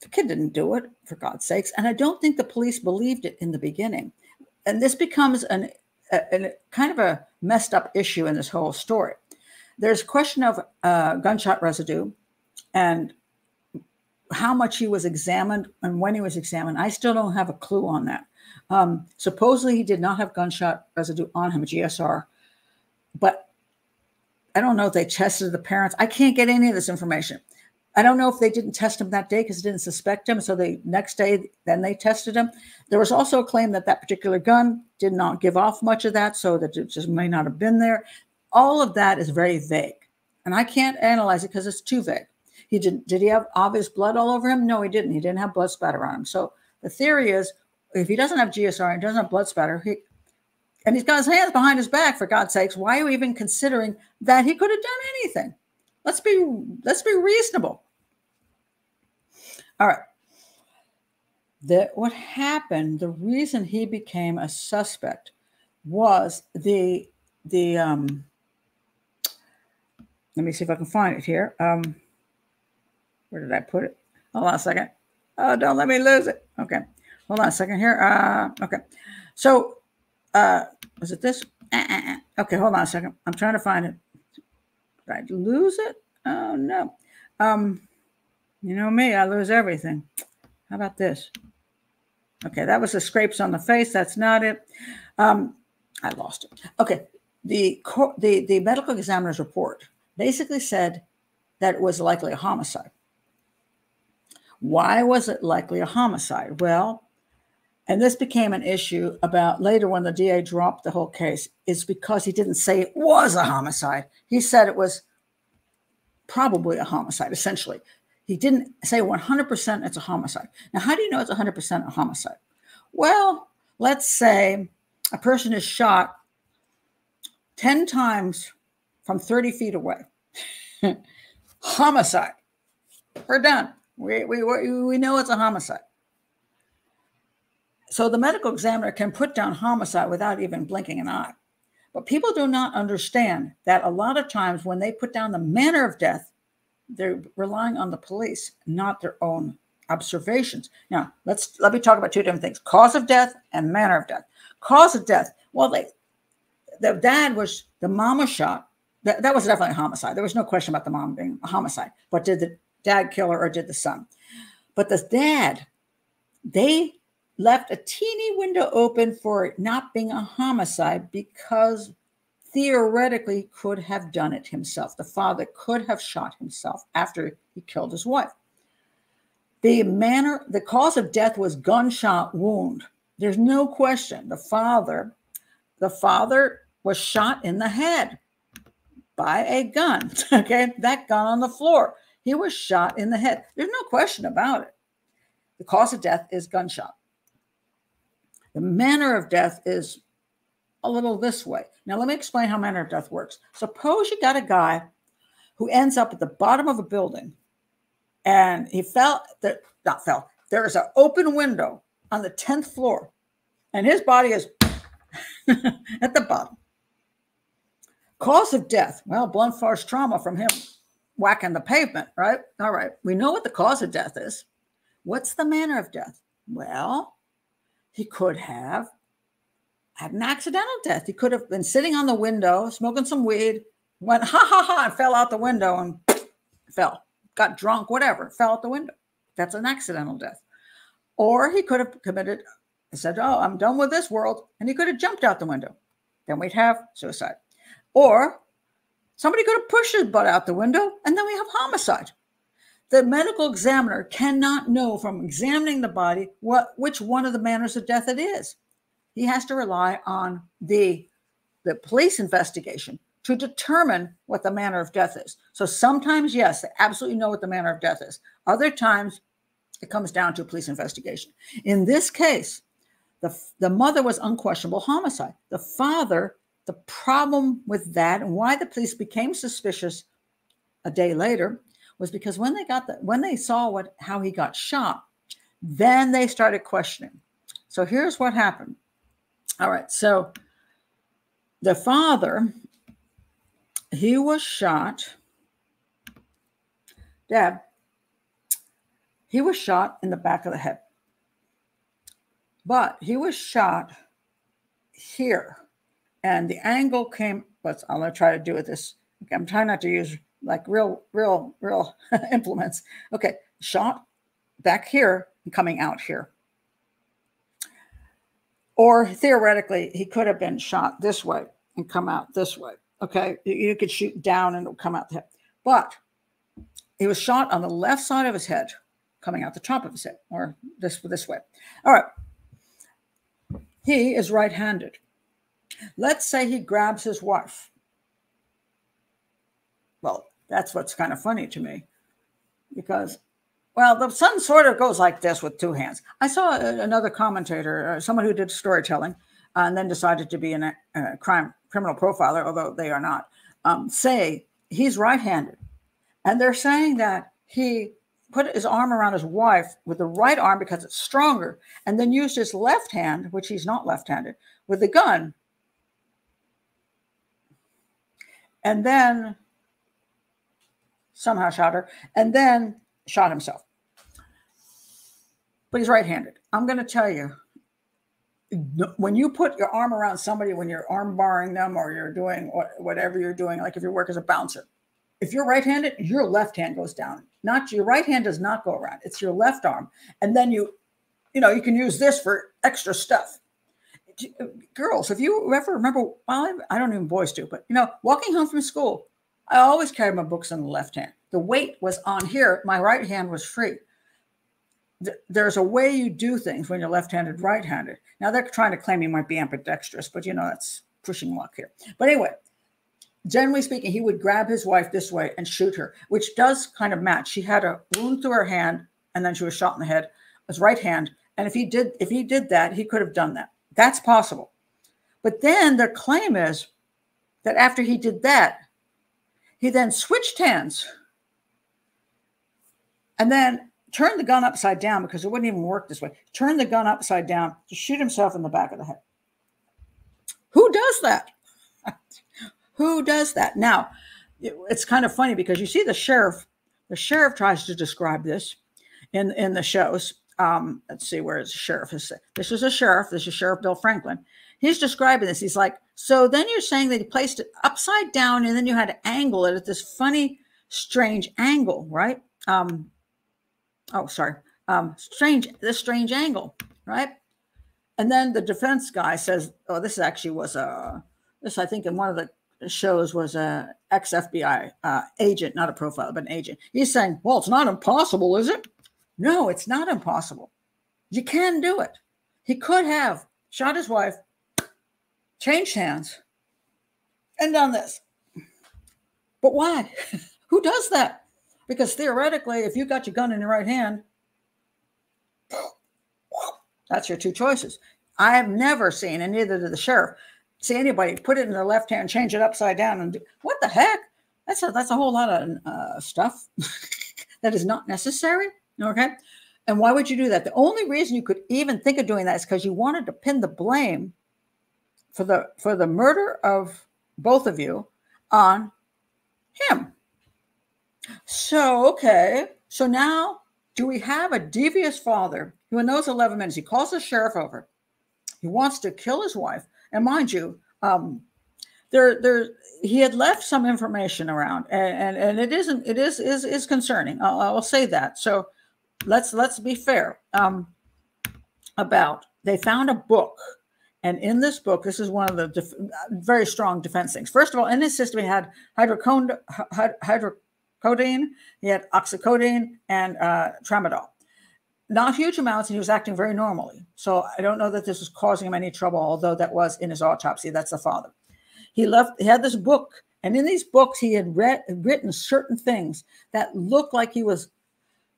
the kid didn't do it, for God's sakes. And I don't think the police believed it in the beginning. And this becomes an, a, an kind of a messed up issue in this whole story. There's a question of uh, gunshot residue and how much he was examined and when he was examined. I still don't have a clue on that. Um, supposedly he did not have gunshot residue on him, G S R, but I don't know if they tested the parents. I can't get any of this information. I don't know if they didn't test him that day because they didn't suspect him. So the next day, then they tested him. There was also a claim that that particular gun did not give off much of that, so that it just may not have been there. All of that is very vague, and I can't analyze it because it's too vague. He didn't. Did he have obvious blood all over him? No, he didn't. He didn't have blood spatter on him. So the theory is, if he doesn't have G S R and doesn't have blood spatter, he, and he's got his hands behind his back, for God's sakes, why are you even considering that he could have done anything? Let's be, let's be reasonable. All right. The, what happened, the reason he became a suspect was the, the um, let me see if I can find it here. Um, where did I put it? Hold on a second. Oh, don't let me lose it. Okay. Hold on a second here. Uh, okay. So, uh, was it this? Uh, uh, uh. Okay. Hold on a second. I'm trying to find it. I lose it? Oh, no. Um, you know me, I lose everything. How about this? Okay, that was the scrapes on the face. That's not it. Um, I lost it. Okay, the, the, the medical examiner's report basically said that it was likely a homicide. Why was it likely a homicide? Well, and this became an issue about later when the D A dropped the whole case, is because he didn't say it was a homicide. He said it was probably a homicide, essentially. He didn't say one hundred percent it's a homicide. Now, how do you know it's one hundred percent a homicide? Well, let's say a person is shot ten times from thirty feet away. Homicide. We're done. We, we, we know it's a homicide. So the medical examiner can put down homicide without even blinking an eye. But people do not understand that a lot of times when they put down the manner of death, they're relying on the police, not their own observations. Now, let's let me talk about two different things, cause of death and manner of death. Cause of death. Well, they, the dad was, the mom was shot. That, that was definitely a homicide. There was no question about the mom being a homicide. But did the dad kill her or did the son? But the dad, they left a teeny window open for it not being a homicide because theoretically could have done it himself. The father could have shot himself after he killed his wife. The manner, the cause of death was gunshot wound. There's no question. The father, the father was shot in the head by a gun. Okay, that gun on the floor. He was shot in the head. There's no question about it. The cause of death is gunshot. The manner of death is a little this way. Now, let me explain how manner of death works. Suppose you got a guy who ends up at the bottom of a building and he fell, that not fell, there is an open window on the tenth floor and his body is at the bottom. Cause of death. Well, blunt force trauma from him whacking the pavement, right? All right. We know what the cause of death is. What's the manner of death? Well, he could have had an accidental death. He could have been sitting on the window, smoking some weed, went ha ha ha and fell out the window and fell, got drunk, whatever, fell out the window. That's an accidental death. Or he could have committed, said, oh, I'm done with this world. And he could have jumped out the window. Then we'd have suicide. Or somebody could have pushed his butt out the window and then we have homicide. The medical examiner cannot know from examining the body what which one of the manners of death it is. He has to rely on the, the police investigation to determine what the manner of death is. So sometimes, yes, they absolutely know what the manner of death is. Other times, it comes down to a police investigation. In this case, the, the mother was unquestionable homicide. The father, the problem with that and why the police became suspicious a day later was because when they got the, when they saw what how he got shot, then they started questioning. So here's what happened. All right, so the father, he was shot. Dad, he was shot in the back of the head. But he was shot here. And the angle came, but I'm going to try to do with this. I'm trying not to use like real, real, real implements. Okay, shot back here and coming out here. Or theoretically, he could have been shot this way and come out this way. Okay, you could shoot down and it'll come out the head. But he was shot on the left side of his head, coming out the top of his head, or this, this way. All right. He is right-handed. Let's say he grabs his wife. Well, that's what's kind of funny to me, because, well, the sun sort of goes like this with two hands. I saw another commentator, uh, someone who did storytelling, uh, and then decided to be a uh, crime criminal profiler, although they are not, um, say he's right-handed. And they're saying that he put his arm around his wife with the right arm because it's stronger, and then used his left hand, which he's not left-handed, with the gun. And then somehow shot her, and then shot himself. But he's right-handed. I'm going to tell you, when you put your arm around somebody, when you're arm-barring them or you're doing whatever you're doing, like if you work as a bouncer, if you're right-handed, your left hand goes down. Not your right hand does not go around. It's your left arm. And then you, you know, you can use this for extra stuff. Girls, if you ever remember, well, I don't even boys do, but, you know, walking home from school, I always carried my books in the left hand. The weight was on here. My right hand was free. There's a way you do things when you're left-handed, right-handed. Now, they're trying to claim you might be ambidextrous, but, you know, that's pushing luck here. But anyway, generally speaking, he would grab his wife this way and shoot her, which does kind of match. She had a wound through her hand, and then she was shot in the head. His right hand. And if he did, if he did that, he could have done that. That's possible. But then their claim is that after he did that, he then switched hands and then turned the gun upside down, because it wouldn't even work this way. Turned the gun upside down to shoot himself in the back of the head. Who does that? Who does that? Now, it's kind of funny because you see the sheriff, the sheriff tries to describe this in, in the shows. Um, let's see, where is the sheriff? This is a sheriff. This is Sheriff Bill Franklin. He's describing this. He's like, so then you're saying that he placed it upside down and then you had to angle it at this funny, strange angle, right? Um, oh, sorry. Um, strange, this strange angle, right? And then the defense guy says, oh, this actually was a, this I think in one of the shows was a ex F B I uh, agent, not a profiler, but an agent. He's saying, well, it's not impossible, is it? No, it's not impossible. You can do it. He could have shot his wife, changed hands, and done this. But why? Who does that? Because theoretically, if you got your gun in your right hand, that's your two choices. I have never seen, and neither did the sheriff, see anybody put it in their left hand, change it upside down, and do, what the heck? That's a, that's a whole lot of uh, stuff that is not necessary. Okay, and why would you do that? The only reason you could even think of doing that is because you wanted to pin the blame for the for the murder of both of you on him. So okay, so now do we have a devious father who, in those eleven minutes, he calls the sheriff over. He wants to kill his wife. And mind you, um, there, there, he had left some information around, and and, and it isn't, it is is is concerning. I'll, I'll say that. So let's let's be fair. Um, about they found a book, and in this book, this is one of the def very strong defense things. First of all, in his system, he had hydrocodone, hydrocodone, he had oxycodone, and uh, tramadol. Not huge amounts, and he was acting very normally. So I don't know that this was causing him any trouble, although that was in his autopsy. That's the father. He left, he had this book, and in these books, he had read, written certain things that looked like he was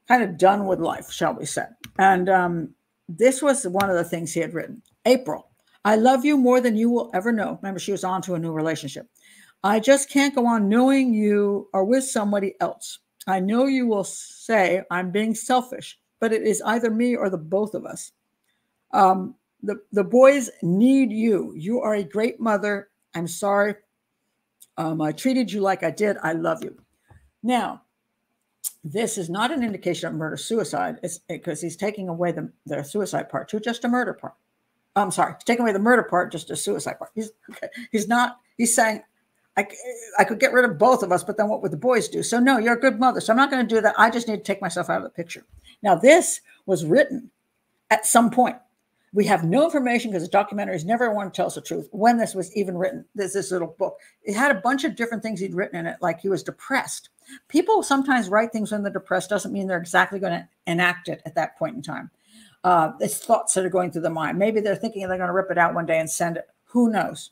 kind of done with life, shall we say. And um, this was one of the things he had written. April, I love you more than you will ever know. Remember, she was on to a new relationship. I just can't go on knowing you are with somebody else. I know you will say I'm being selfish, but it is either me or the both of us. Um, the, the boys need you. You are a great mother I'm sorry. Um, I treated you like I did. I love you. Now, this is not an indication of murder-suicide. It's because he's taking away the, the suicide part to just a murder part. I'm sorry, he's taking away the murder part, just a suicide part. He's, okay. he's not, he's saying, I, I could get rid of both of us, but then what would the boys do? So no, you're a good mother. So I'm not going to do that. I just need to take myself out of the picture. Now, this was written at some point. We have no information because the documentaries never want to tell us the truth when this was even written. There's this little book. It had a bunch of different things he'd written in it, like he was depressed. People sometimes write things when they're depressed. Doesn't mean they're exactly going to enact it at that point in time. Uh, it's thoughts that are going through the mind. Maybe they're thinking they're going to rip it out one day and send it. Who knows?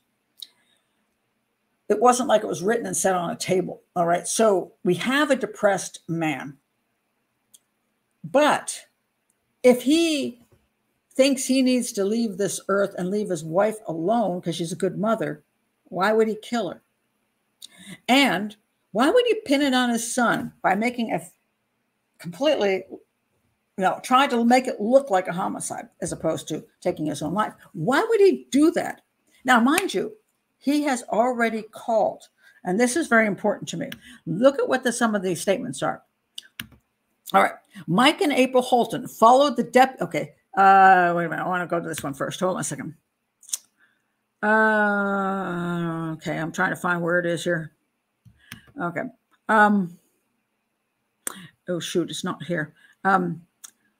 It wasn't like it was written and set on a table. All right. So we have a depressed man. But if he thinks he needs to leave this earth and leave his wife alone because she's a good mother, why would he kill her? And why would he pin it on his son by making a completely, you know, trying to make it look like a homicide as opposed to taking his own life? Why would he do that? Now, mind you, he has already called, and this is very important to me. Look at what the, some of these statements are. All right. Mike and April Holton followed the dep. Okay. Uh, wait a minute. I want to go to this one first. Hold on a second. Uh, okay. I'm trying to find where it is here. Okay. Um, oh shoot. It's not here. Um,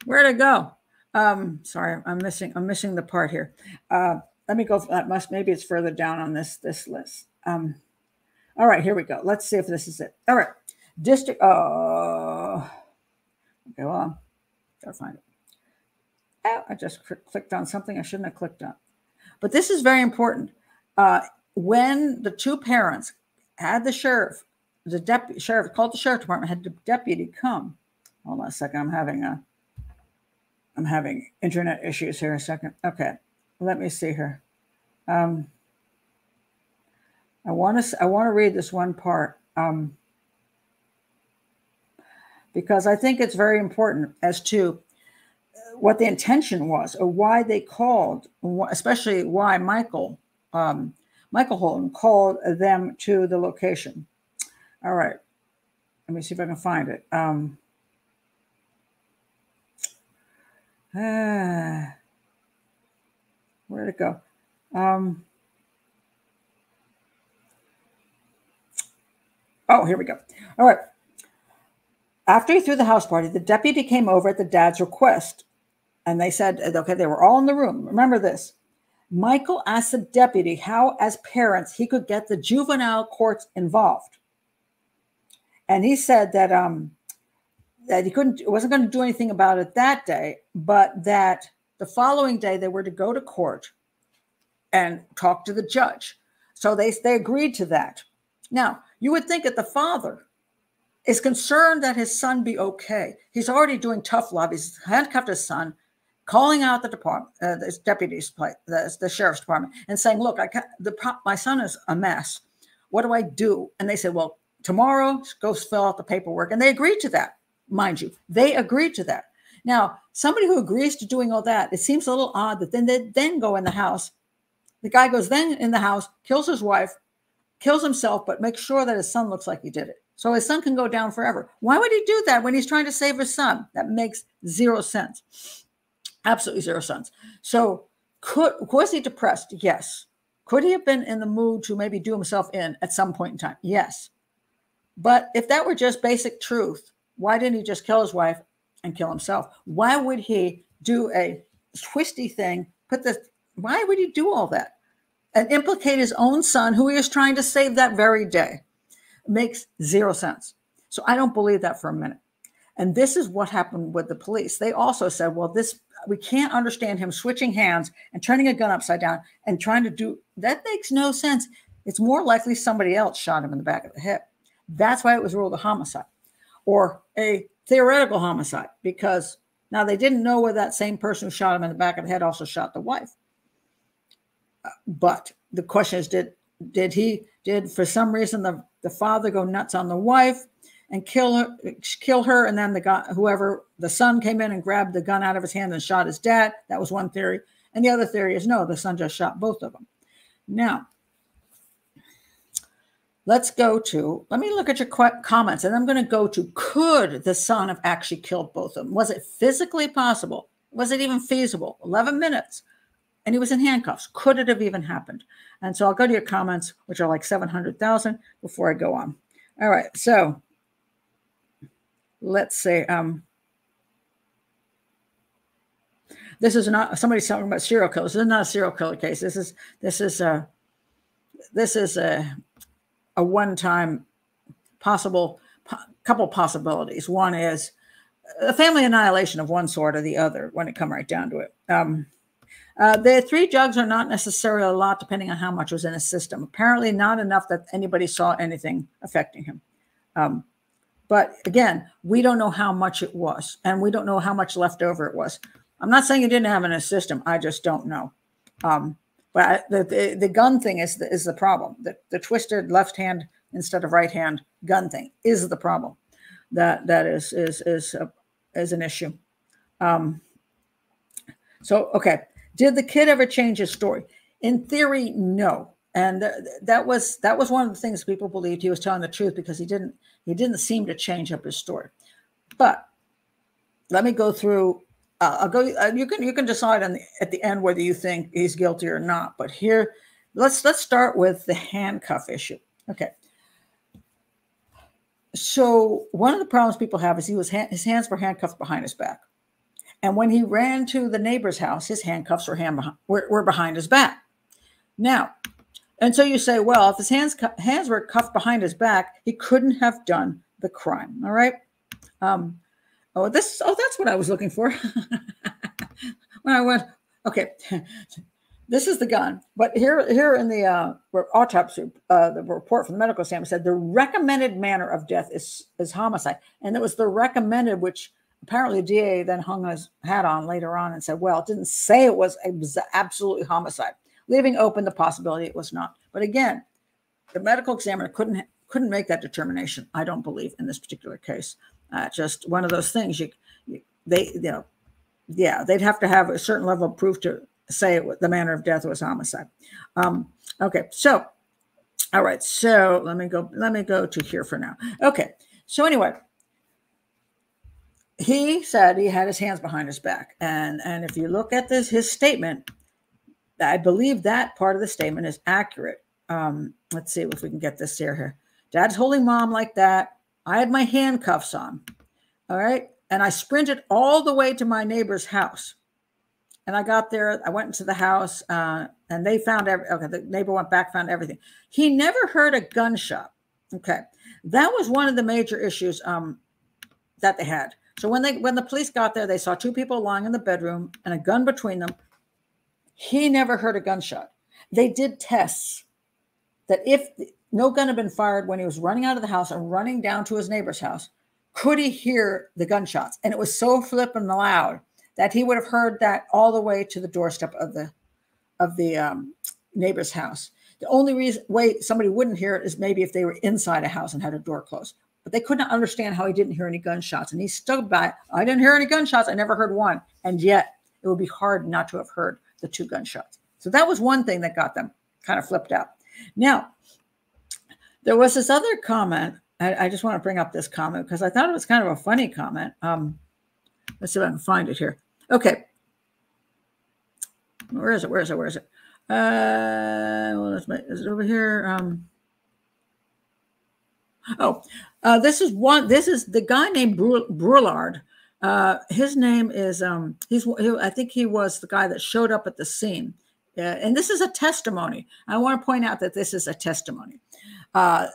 where'd it go? Um, sorry. I'm missing, I'm missing the part here. Uh, let me go for that. Must, maybe it's further down on this, this list. Um, all right, here we go. Let's see if this is it. All right. District. Oh, okay. Well, I'm gotta find it. Oh, I just clicked on something I shouldn't have clicked on. But this is very important. Uh, when the two parents had the sheriff, the deputy sheriff called the sheriff department, had the deputy come. Hold on a second. I'm having a, I'm having internet issues here a second. Okay. Let me see here. Um, I want to, I want to read this one part. Um, because I think it's very important as to what the intention was or why they called, especially why Michael, um, Michael Holton called them to the location. All right. Let me see if I can find it. Um, uh, where'd it go? Um, oh, here we go. All right. After he threw the house party, the deputy came over at the dad's request. And they said, okay, they were all in the room. Remember this. Michael asked the deputy how, as parents, he could get the juvenile courts involved. And he said that um, that he couldn't, wasn't going to do anything about it that day, but that the following day they were to go to court and talk to the judge. So they, they agreed to that. Now, you would think that the father is concerned that his son be okay. He's already doing tough love. He's handcuffed his son, calling out the department, uh, the deputy's place, the, the sheriff's department, and saying, "Look, I can't, the my son is a mess. What do I do?" And they said, "Well, tomorrow, go fill out the paperwork." And they agreed to that, mind you. They agreed to that. Now, somebody who agrees to doing all that, it seems a little odd that then they then go in the house. The guy goes then in the house, kills his wife, kills himself, but makes sure that his son looks like he did it. So his son can go down forever. Why would he do that when he's trying to save his son? That makes zero sense. Absolutely zero sense. So could, was he depressed? Yes. Could he have been in the mood to maybe do himself in at some point in time? Yes. But if that were just basic truth, why didn't he just kill his wife and kill himself? Why would he do a twisty thing? Put the, why would he do all that? And implicate his own son who he is trying to save that very day. Makes zero sense. So I don't believe that for a minute. And this is what happened with the police. They also said, well, this, we can't understand him switching hands and turning a gun upside down and trying to do, that makes no sense. It's more likely somebody else shot him in the back of the head. That's why it was ruled a homicide or a theoretical homicide, because now they didn't know whether that same person who shot him in the back of the head also shot the wife. Uh, but the question is, did, did he, did for some reason the the father go nuts on the wife and kill her, kill her. And then the guy, whoever the son came in and grabbed the gun out of his hand and shot his dad. That was one theory. And the other theory is no, the son just shot both of them. Now, let's go to, let me look at your qu- comments, and I'm going to go to, could the son have actually killed both of them? Was it physically possible? Was it even feasible? eleven minutes. And he was in handcuffs. Could it have even happened? And so I'll go to your comments, which are like seven hundred thousand, before I go on. All right. So let's see. Um, this is not, somebody's talking about serial killers. This is not a serial killer case. This is, this is a, this is a, a one-time possible, po- couple possibilities. One is a family annihilation of one sort or the other when it come right down to it. Um, Uh, the three jugs are not necessarily a lot, depending on how much was in his system. Apparently not enough that anybody saw anything affecting him. Um, but again, we don't know how much it was, and we don't know how much left over it was. I'm not saying he didn't have in his system. I just don't know. Um, but I, the, the the gun thing is the, is the problem. The, the twisted left hand instead of right hand gun thing is the problem. That that is is is a, is an issue. Um, so okay. Did the kid ever change his story? In theory, no. And th- that was that was one of the things people believed he was telling the truth, because he didn't he didn't seem to change up his story. But let me go through. Uh, I'll go. Uh, you can you can decide on the, at the end whether you think he's guilty or not. But here, let's let's start with the handcuff issue. Okay. So one of the problems people have is he was ha- his hands were handcuffed behind his back. And when he ran to the neighbor's house, his handcuffs were, hand behind, were, were behind his back. Now, and so you say, well, if his hands hands were cuffed behind his back, he couldn't have done the crime. All right. Um, oh, this. Oh, that's what I was looking for when I went. Okay, this is the gun. But here, here in the uh, autopsy, uh, the report from the medical examiner said the recommended manner of death is is homicide, and it was the recommended which. Apparently, D A then hung his hat on later on and said, well, it didn't say it was, it was absolutely homicide, leaving open the possibility it was not. But again, the medical examiner couldn't couldn't make that determination, I don't believe, in this particular case. Uh, just one of those things. You, you they, you know, yeah, they'd have to have a certain level of proof to say it, the manner of death was homicide. Um, okay, so, all right, so let me go, let me go to here for now. Okay, so anyway. He said he had his hands behind his back. And, and if you look at this, his statement, I believe that part of the statement is accurate. Um, let's see if we can get this here. here. Dad's holding mom like that. I had my handcuffs on. All right. And I sprinted all the way to my neighbor's house. And I got there. I went into the house uh, and they found every. Okay, the neighbor went back, found everything. He never heard a gunshot. Okay. That was one of the major issues um, that they had. So when they when the police got there, they saw two people lying in the bedroom and a gun between them. He never heard a gunshot. They did tests that if no gun had been fired when he was running out of the house and running down to his neighbor's house, could he hear the gunshots? And it was so flippin' loud that he would have heard that all the way to the doorstep of the of the um, neighbor's house. The only reason way somebody wouldn't hear it is maybe if they were inside a house and had a door closed. But they could not understand how he didn't hear any gunshots. And he stuck by it. I didn't hear any gunshots. I never heard one. And yet it would be hard not to have heard the two gunshots. So that was one thing that got them kind of flipped out. Now, there was this other comment. I, I just want to bring up this comment because I thought it was kind of a funny comment. Um, let's see if I can find it here. Okay. Where is it? Where is it? Where is it? Uh, well, that's my, is it over here? Um, Oh, uh, this is one. This is the guy named Brulard. Uh, his name is. Um, he's. He, I think he was the guy that showed up at the scene. Uh, and this is a testimony. I want to point out that this is a testimony, uh,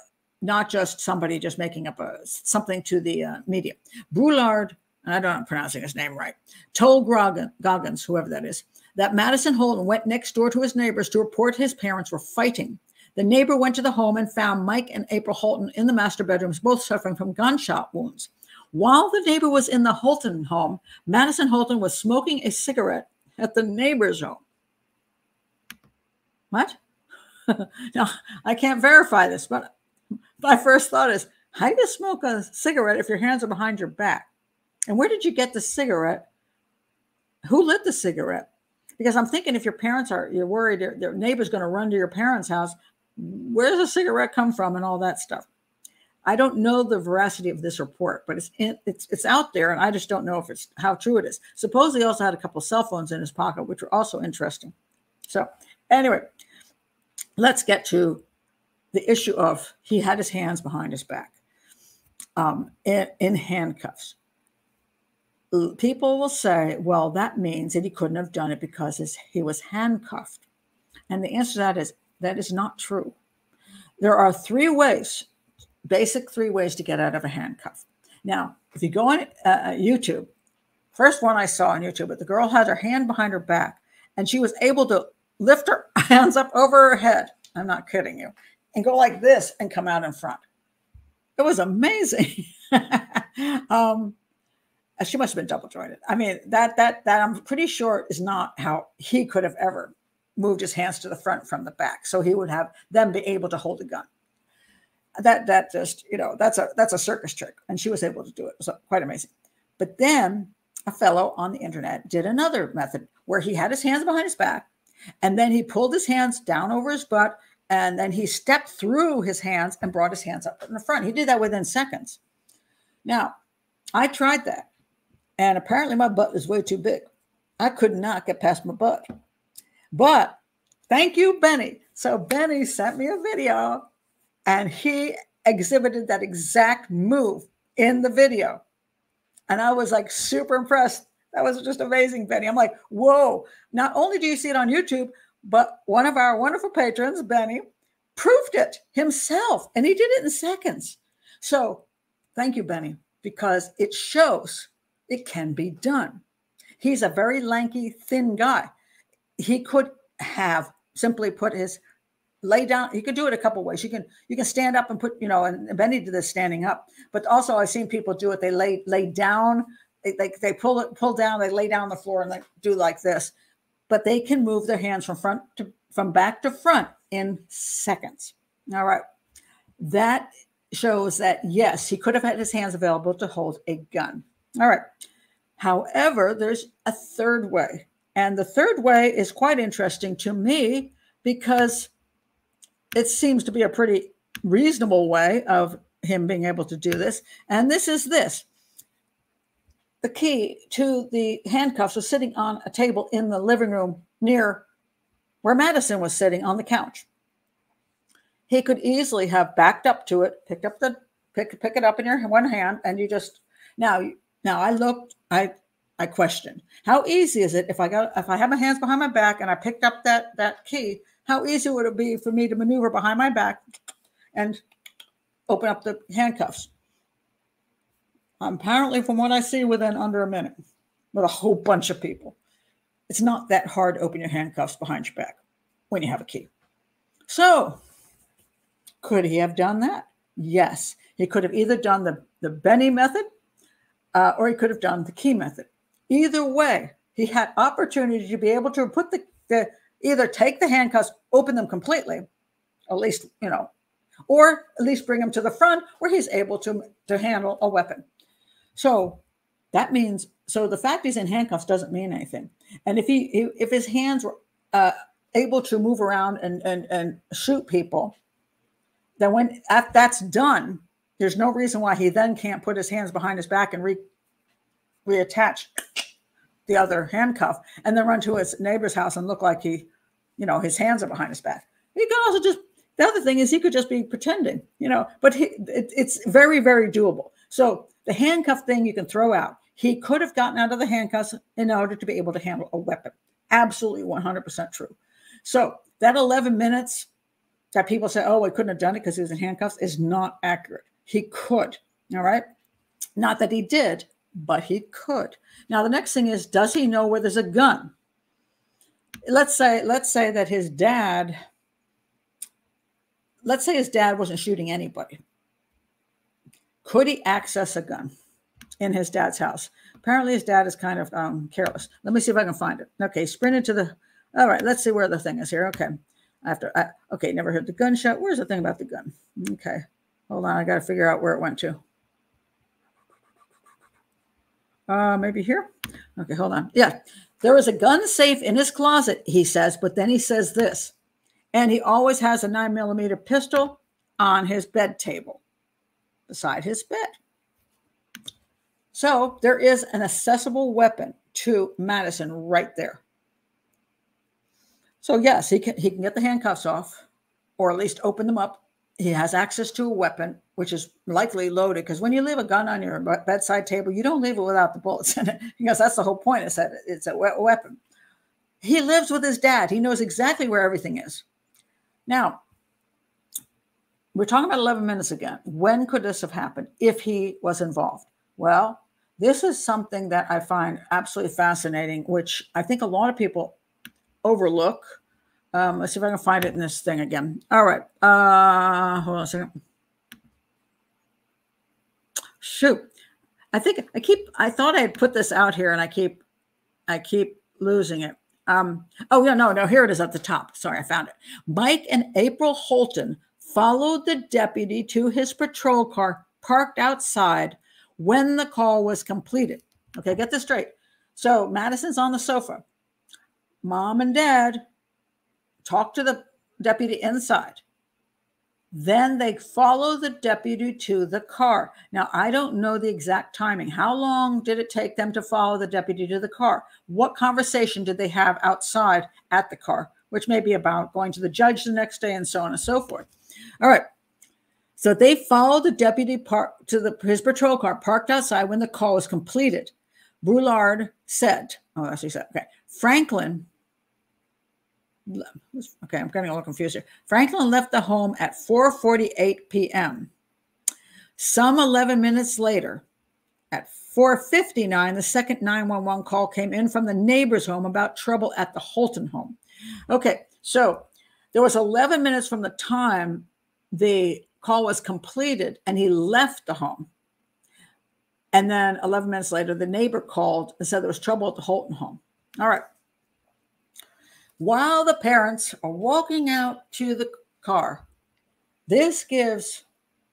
not just somebody just making up a something to the uh, media. Brulard, and I don't know if I'm pronouncing his name right. Told Goggins, Goggins, whoever that is, that Madison Holton went next door to his neighbors to report his parents were fighting. The neighbor went to the home and found Mike and April Holton in the master bedrooms, both suffering from gunshot wounds. While the neighbor was in the Holton home, Madison Holton was smoking a cigarette at the neighbor's home. What? Now, I can't verify this, but my first thought is, how do you smoke a cigarette if your hands are behind your back? And where did you get the cigarette? Who lit the cigarette? Because I'm thinking if your parents are, you're worried, your neighbor's going to run to your parents' house, where's a cigarette come from and all that stuff. I don't know the veracity of this report, but it's in, it's it's out there, and I just don't know if it's how true it is. Suppose he also had a couple cell phones in his pocket, which were also interesting. So anyway, let's get to the issue of he had his hands behind his back um, in, in handcuffs. People will say, well, that means that he couldn't have done it because his, he was handcuffed. And the answer to that is that is not true. There are three ways, basic three ways to get out of a handcuff. Now, if you go on uh, YouTube, first one I saw on YouTube, but the girl had her hand behind her back and she was able to lift her hands up over her head. I'm not kidding you. And go like this and come out in front. It was amazing. um, She must have been double jointed. I mean, that that that I'm pretty sure is not how he could have ever moved his hands to the front from the back. So he would have them be able to hold a gun. That that just, you know, that's a that's a circus trick. And she was able to do it. It was quite amazing. But then a fellow on the internet did another method where he had his hands behind his back, and then he pulled his hands down over his butt, and then he stepped through his hands and brought his hands up in the front. He did that within seconds. Now, I tried that. And apparently my butt is way too big. I could not get past my butt. But thank you, Benny. So Benny sent me a video and he exhibited that exact move in the video. And I was like super impressed. That was just amazing, Benny. I'm like, whoa, not only do you see it on YouTube, but one of our wonderful patrons, Benny, proved it himself. And he did it in seconds. So thank you, Benny, because it shows it can be done. He's a very lanky, thin guy. He could have simply put his lay down. He could do it a couple ways. You can you can stand up and put, you know, and Benny did this standing up. But also I've seen people do it. They lay lay down. They they, they pull it pull down. They lay down on the floor and they do like this. But they can move their hands from front to from back to front in seconds. All right, that shows that yes, he could have had his hands available to hold a gun. All right. However, there's a third way. And the third way is quite interesting to me because it seems to be a pretty reasonable way of him being able to do this. And this is this. The key to the handcuffs was sitting on a table in the living room near where Madison was sitting on the couch. He could easily have backed up to it, picked up the pick, pick it up in your one hand, and you just now you Now I looked, I, I questioned, how easy is it if I got, if I had my hands behind my back and I picked up that, that key, how easy would it be for me to maneuver behind my back and open up the handcuffs? Apparently from what I see within under a minute with a whole bunch of people, it's not that hard to open your handcuffs behind your back when you have a key. So could he have done that? Yes. He could have either done the, the Benny method, Uh, or he could have done the key method. Either way, he had opportunity to be able to put the, the either take the handcuffs, open them completely, at least, you know, or at least bring them to the front where he's able to, to handle a weapon. So that means, so the fact he's in handcuffs doesn't mean anything. And if he, if his hands were uh, able to move around and, and, and shoot people, then when that's done, there's no reason why he then can't put his hands behind his back and re reattach the other handcuff and then run to his neighbor's house and look like he, you know, his hands are behind his back. He could also just, the other thing is he could just be pretending, you know, but he, it, it's very, very doable. So the handcuff thing you can throw out. He could have gotten out of the handcuffs in order to be able to handle a weapon. Absolutely one hundred percent true. So that eleven minutes that people say, oh, I couldn't have done it because he was in handcuffs is not accurate. He could, all right? Not that he did, but he could. Now, the next thing is, does he know where there's a gun? Let's say, let's say that his dad, let's say his dad wasn't shooting anybody. Could he access a gun in his dad's house? Apparently his dad is kind of um, careless. Let me see if I can find it. Okay, sprinted to the, all right, let's see where the thing is here. Okay, after, I, okay, never heard the gunshot. Where's the thing about the gun? Okay. Hold on, I got to figure out where it went to. Uh, maybe here? Okay, hold on. Yeah, there was a gun safe in his closet, he says, but then he says this. And he always has a nine millimeter pistol on his bed table, beside his bed. So there is an accessible weapon to Madison right there. So yes, he can, he can get the handcuffs off, or at least open them up. He has access to a weapon, which is likely loaded, because when you leave a gun on your bedside table, you don't leave it without the bullets in it, because that's the whole point, is that it's a weapon. He lives with his dad. He knows exactly where everything is. Now, we're talking about eleven minutes again. When could this have happened if he was involved? Well, this is something that I find absolutely fascinating, which I think a lot of people overlook. Um, let's see if I can find it in this thing again. All right. Uh, hold on a second. Shoot. I think I keep, I thought I had put this out here and I keep, I keep losing it. Um, oh, yeah, no, no. Here it is at the top. Sorry, I found it. Mike and April Holton followed the deputy to his patrol car parked outside when the call was completed. Okay, get this straight. So Madison's on the sofa. Mom and dad talk to the deputy inside. Then they follow the deputy to the car. Now, I don't know the exact timing. How long did it take them to follow the deputy to the car? What conversation did they have outside at the car, which may be about going to the judge the next day and so on and so forth. All right. So they followed the deputy park to the, his patrol car parked outside when the call was completed. Brulard said, oh, that's what he said. Okay. Franklin. Okay, I'm getting a little confused here. Franklin left the home at four forty-eight p m Some eleven minutes later, at four fifty-nine, the second nine one one call came in from the neighbor's home about trouble at the Holton home. Okay, so there was eleven minutes from the time the call was completed and he left the home. And then eleven minutes later, the neighbor called and said there was trouble at the Holton home. All right. While the parents are walking out to the car, this gives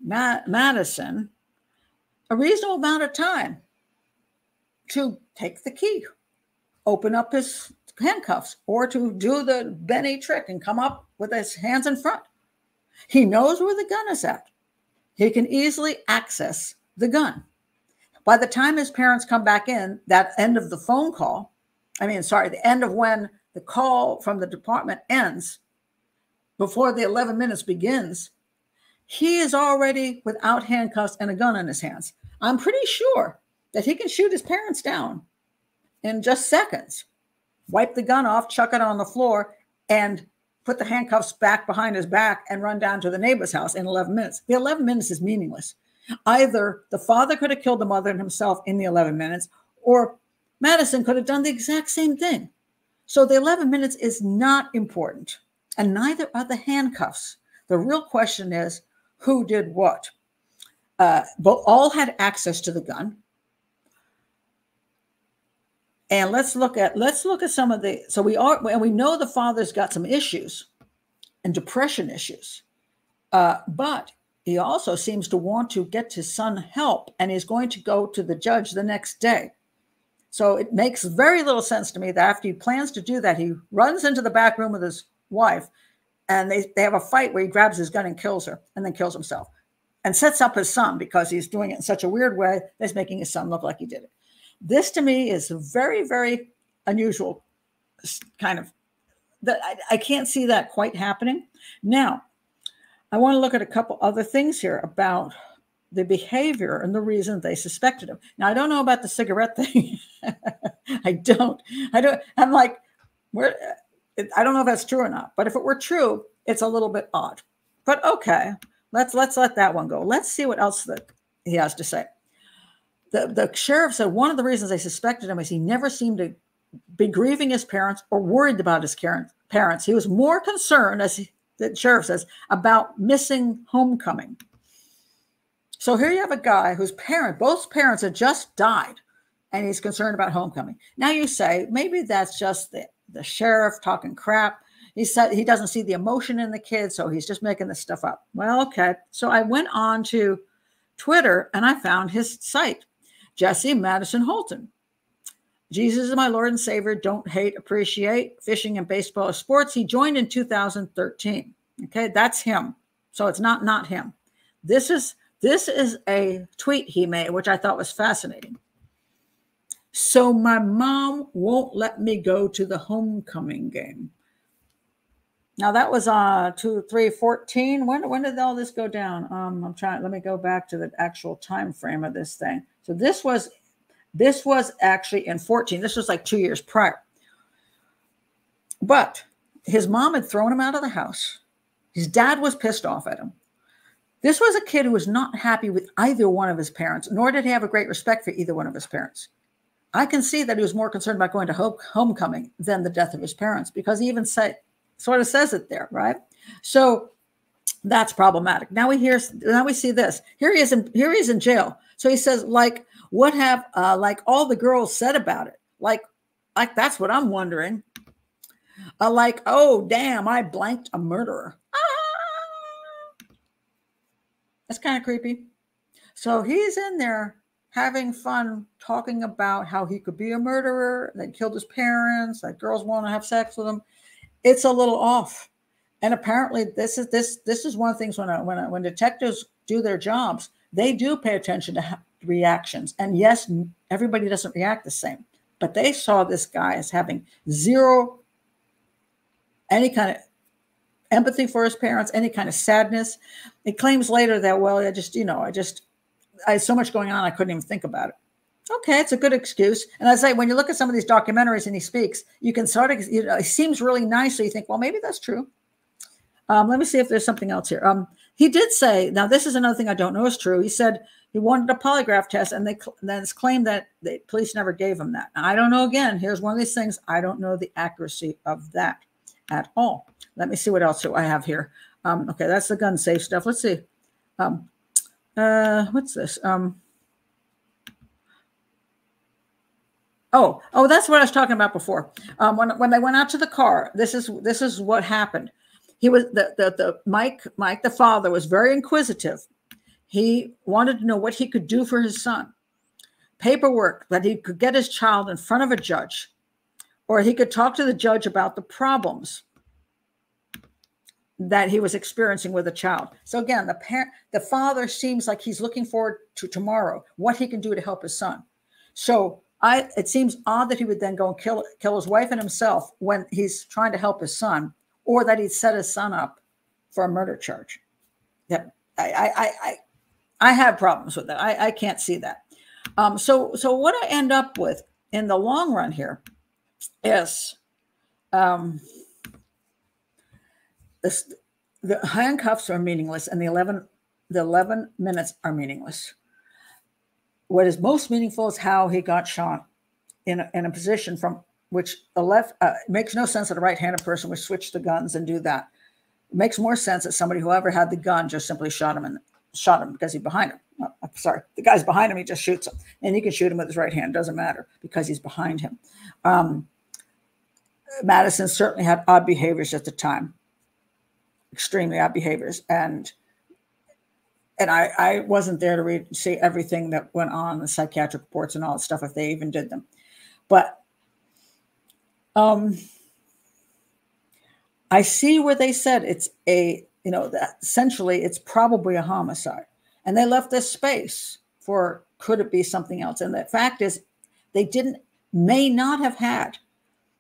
Ma- Madison a reasonable amount of time to take the key, open up his handcuffs, or to do the Benny trick and come up with his hands in front. He knows where the gun is at. He can easily access the gun. By the time his parents come back in, that end of the phone call, I mean, sorry, the end of when the call from the department ends, before the eleven minutes begins, he is already without handcuffs and a gun in his hands. I'm pretty sure that he can shoot his parents down in just seconds, wipe the gun off, chuck it on the floor, and put the handcuffs back behind his back and run down to the neighbor's house in eleven minutes. The eleven minutes is meaningless. Either the father could have killed the mother and himself in the eleven minutes, or Madison could have done the exact same thing. So the eleven minutes is not important, and neither are the handcuffs. The real question is, who did what? Uh, but all had access to the gun. And let's look at let's look at some of the. So we are, and we know the father's got some issues and depression issues, uh, but he also seems to want to get his son help, and he's going to go to the judge the next day. So it makes very little sense to me that after he plans to do that, he runs into the back room with his wife and they, they have a fight where he grabs his gun and kills her, and then kills himself and sets up his son because he's doing it in such a weird way that's making his son look like he did it. This to me is a very, very unusual kind of, that I, I can't see that quite happening. Now, I want to look at a couple other things here about the behavior and the reason they suspected him. Now, I don't know about the cigarette thing. I don't, I don't, I'm like, where, I don't know if that's true or not, but if it were true, it's a little bit odd, but okay. Let's, let's let that one go. Let's see what else that he has to say. The, the sheriff said one of the reasons they suspected him is he never seemed to be grieving his parents or worried about his parents. He was more concerned, as he, the sheriff says, about missing homecoming. So here you have a guy whose parent, both parents had just died, and he's concerned about homecoming. Now you say, maybe that's just the, the sheriff talking crap. He said he doesn't see the emotion in the kid, so he's just making this stuff up. Well, okay. So I went on to Twitter, and I found his site, Jesse Madison Holton. Jesus is my Lord and Savior. Don't hate, appreciate. Fishing and baseball are sports. He joined in two thousand thirteen. Okay, that's him. So it's not not him. This is this is a tweet he made, which I thought was fascinating. So my mom won't let me go to the homecoming game. Now that was uh two three fourteen. When when did all this go down? Um, I'm trying. Let me go back to the actual time frame of this thing. So this was this was actually in fourteen. This was like two years prior. But his mom had thrown him out of the house. His dad was pissed off at him. This was a kid who was not happy with either one of his parents, nor did he have a great respect for either one of his parents. I can see that he was more concerned about going to homecoming than the death of his parents, because he even said, sort of says it there, right? So that's problematic. Now we hear, now we see this. Here he is in, here he is in jail. So he says, like, what have, uh, like, all the girls said about it? Like, like that's what I'm wondering. Uh, like, oh damn, I blanked a murderer. Ah! That's kind of creepy. So he's in there having fun, talking about how he could be a murderer, that killed his parents, that girls want to have sex with him. It's a little off. And apparently this is, this, this is one of the things when, I, when, I, when detectives do their jobs, they do pay attention to reactions. And yes, everybody doesn't react the same, but they saw this guy as having zero, any kind of empathy for his parents, any kind of sadness. He claims later that, well, I just, you know, I just, I had so much going on, I couldn't even think about it. Okay, it's a good excuse. And I say, when you look at some of these documentaries and he speaks, you can sort of, you know, it seems really nice. So you think, well, maybe that's true. Um, let me see if there's something else here. Um, he did say, now this is another thing I don't know is true. He said he wanted a polygraph test, and they then claimed that the police never gave him that. Now, I don't know. Again, here's one of these things. I don't know the accuracy of that at all. Let me see what else do I have here. Um, okay, that's the gun safe stuff. Let's see. Um, uh, what's this? Um, Oh, oh, that's what I was talking about before. Um, when when they went out to the car, this is this is what happened. He was the the the Mike Mike the father was very inquisitive. He wanted to know what he could do for his son. Paperwork that he could get his child in front of a judge, or he could talk to the judge about the problems that he was experiencing with a child. So again, the parent, the father seems like he's looking forward to tomorrow, what he can do to help his son. So I, it seems odd that he would then go and kill kill his wife and himself when he's trying to help his son, or that he'd set his son up for a murder charge. That I I I I have problems with that. I, I can't see that. Um, so so what I end up with in the long run here is um, this, the handcuffs are meaningless, and the eleven the eleven minutes are meaningless. What is most meaningful is how he got shot in a, in a position from which the left uh, makes no sense that a right-handed person would switch the guns and do that. It makes more sense that somebody, whoever had the gun, just simply shot him and shot him because he's behind him. Oh, I'm sorry, the guy's behind him. He just shoots him, and you can shoot him with his right hand. Doesn't matter because he's behind him. Um, Madison certainly had odd behaviors at the time, extremely odd behaviors, and. And I, I wasn't there to read, see everything that went on, the psychiatric reports and all that stuff, if they even did them. But um, I see where they said it's a, you know, that essentially it's probably a homicide. And they left this space for, could it be something else? And the fact is they didn't, may not have had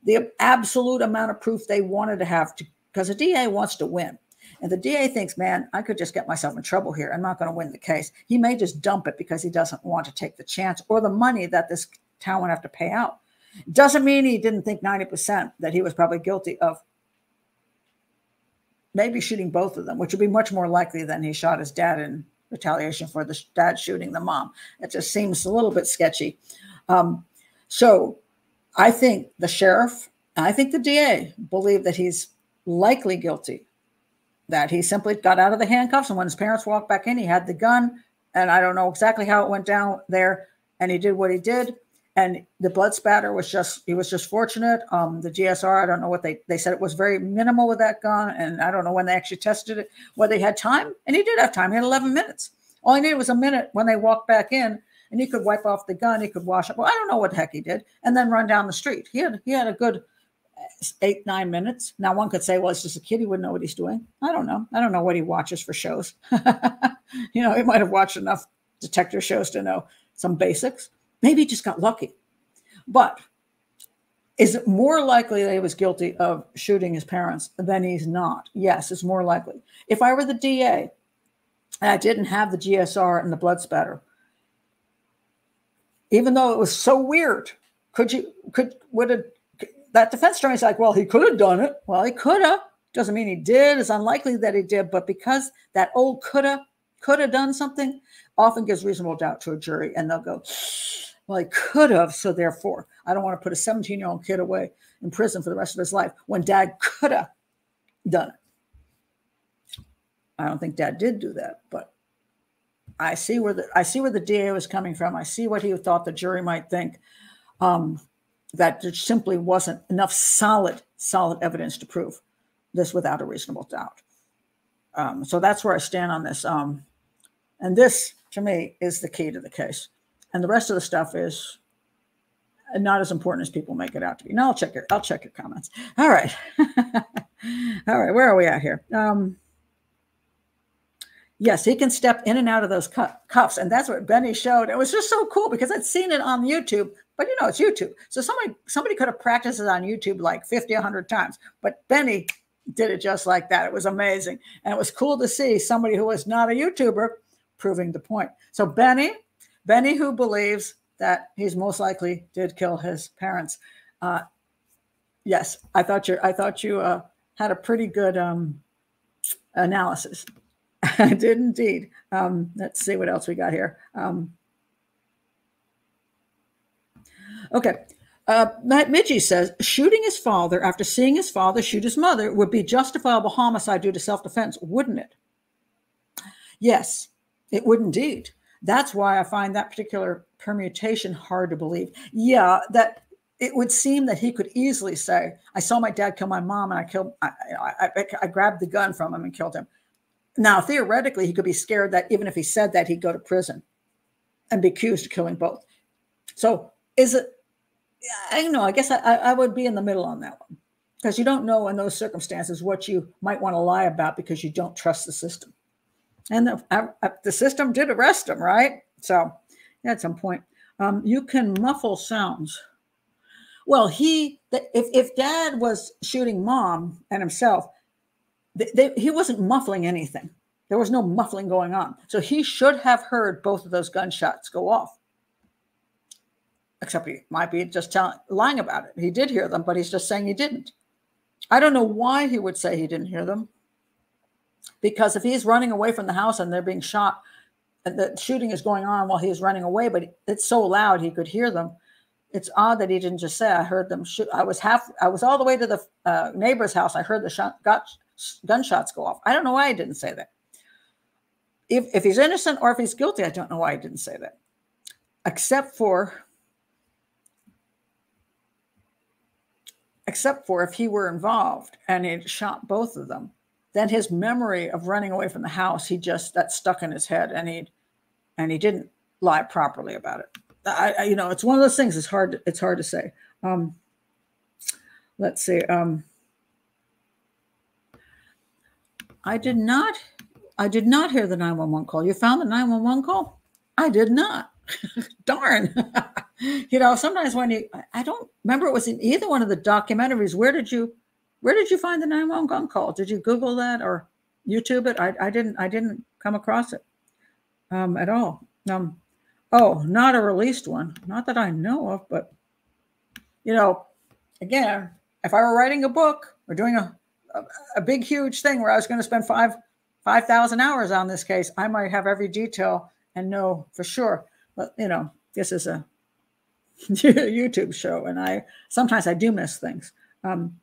the absolute amount of proof they wanted to have, to, because a D A wants to win. And the D A thinks, man, I could just get myself in trouble here. I'm not going to win the case. He may just dump it because he doesn't want to take the chance or the money that this town would have to pay out. Doesn't mean he didn't think ninety percent that he was probably guilty of maybe shooting both of them, which would be much more likely than he shot his dad in retaliation for the dad shooting the mom. It just seems a little bit sketchy. Um, so I think the sheriff, I think the D A believe that he's likely guilty, that he simply got out of the handcuffs, and when his parents walked back in, he had the gun, and I don't know exactly how it went down there, and he did what he did, and the blood spatter was just, he was just fortunate. Um, the G S R, I don't know what they, they said it was very minimal with that gun, and I don't know when they actually tested it, whether he had time, and he did have time. He had eleven minutes. All he needed was a minute when they walked back in, and he could wipe off the gun. He could wash up. Well, I don't know what the heck he did. And then run down the street. He had, he had a good eight, nine minutes. Now one could say, well, it's just a kid. He wouldn't know what he's doing. I don't know. I don't know what he watches for shows. You know, he might've watched enough detective shows to know some basics. Maybe he just got lucky. But is it more likely that he was guilty of shooting his parents than he's not? Yes, it's more likely. If I were the D A and I didn't have the G S R and the blood spatter, even though it was so weird, could you, could, would it, that defense attorney's like, well, he could have done it. Well, he could have. Doesn't mean he did. It's unlikely that he did. But because that old could have, could have done something often gives reasonable doubt to a jury. And they'll go, well, he could have. So therefore, I don't want to put a seventeen-year-old kid away in prison for the rest of his life when dad could have done it. I don't think dad did do that. But I see where the, I see where the D A was coming from. I see what he thought the jury might think. Um, that there simply wasn't enough solid, solid evidence to prove this without a reasonable doubt. Um, so that's where I stand on this. Um, and this, to me, is the key to the case. And the rest of the stuff is not as important as people make it out to be. Now I'll check your, I'll check your comments. All right. All right. Where are we at here? Um, yes, he can step in and out of those cu cuffs. And that's what Benny showed. It was just so cool because I'd seen it on YouTube. But, you know, it's YouTube. So somebody somebody could have practiced it on YouTube like fifty, a hundred times. But Benny did it just like that. It was amazing. And it was cool to see somebody who was not a YouTuber proving the point. So Benny, Benny who believes that he's most likely did kill his parents. Uh, yes, I thought you I thought you uh, had a pretty good um, analysis. I did indeed. Um, let's see what else we got here. Um Okay. Uh, Matt Midgey says, shooting his father after seeing his father shoot his mother would be justifiable homicide due to self-defense, wouldn't it? Yes, it would indeed. That's why I find that particular permutation hard to believe. Yeah, that it would seem that he could easily say, I saw my dad kill my mom and I killed, I, I, I, I grabbed the gun from him and killed him. Now, theoretically, he could be scared that even if he said that, he'd go to prison and be accused of killing both. So is it, I don't know, I guess I, I would be in the middle on that one because you don't know in those circumstances what you might want to lie about because you don't trust the system. And the, I, I, the system did arrest him, right? So at some point, um, you can muffle sounds. Well, he, the, if, if dad was shooting mom and himself, they, they, he wasn't muffling anything. There was no muffling going on. So he should have heard both of those gunshots go off. Except he might be just telling, lying about it. He did hear them, but he's just saying he didn't. I don't know why he would say he didn't hear them. Because if he's running away from the house and they're being shot, and the shooting is going on while he's running away, but it's so loud he could hear them. It's odd that he didn't just say, I heard them shoot. I was half, I was all the way to the uh, neighbor's house. I heard the shot, got, gunshots go off. I don't know why he didn't say that. If, if he's innocent or if he's guilty, I don't know why he didn't say that. Except for... except for if he were involved and it shot both of them, then his memory of running away from the house, he just, that stuck in his head and he, and he didn't lie properly about it. I, I, you know, it's one of those things. It's hard. It's hard to say. Um, let's see. Um, I did not, I did not hear the nine one one call. You found the nine one one call? I did not. Darn. You know, sometimes when you, I don't remember, it was in either one of the documentaries. Where did you, where did you find the nine one one call? Did you Google that or YouTube it? I, I didn't, I didn't come across it um, at all. Um, oh, not a released one. Not that I know of, but you know, again, if I were writing a book or doing a, a, a big, huge thing where I was going to spend five, five thousand hours on this case, I might have every detail and know for sure. But you know, this is a YouTube show, and I sometimes I do miss things. Um,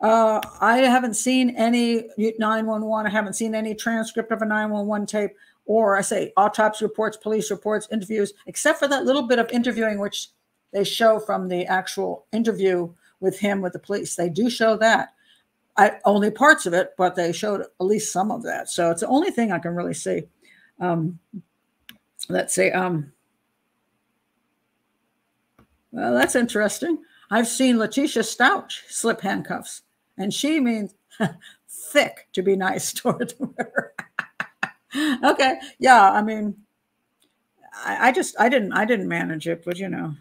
uh, I haven't seen any nine one one. I haven't seen any transcript of a nine one one tape, or I say autopsy reports, police reports, interviews, except for that little bit of interviewing which they show from the actual interview with him with the police. They do show that. I only parts of it, but they showed at least some of that. So it's the only thing I can really see. Um, let's see. Um, Well, that's interesting. I've seen Letitia Stouch slip handcuffs, and she means thick to be nice toward her. Okay, yeah, I mean, I, I just, I didn't, I didn't manage it, but you know,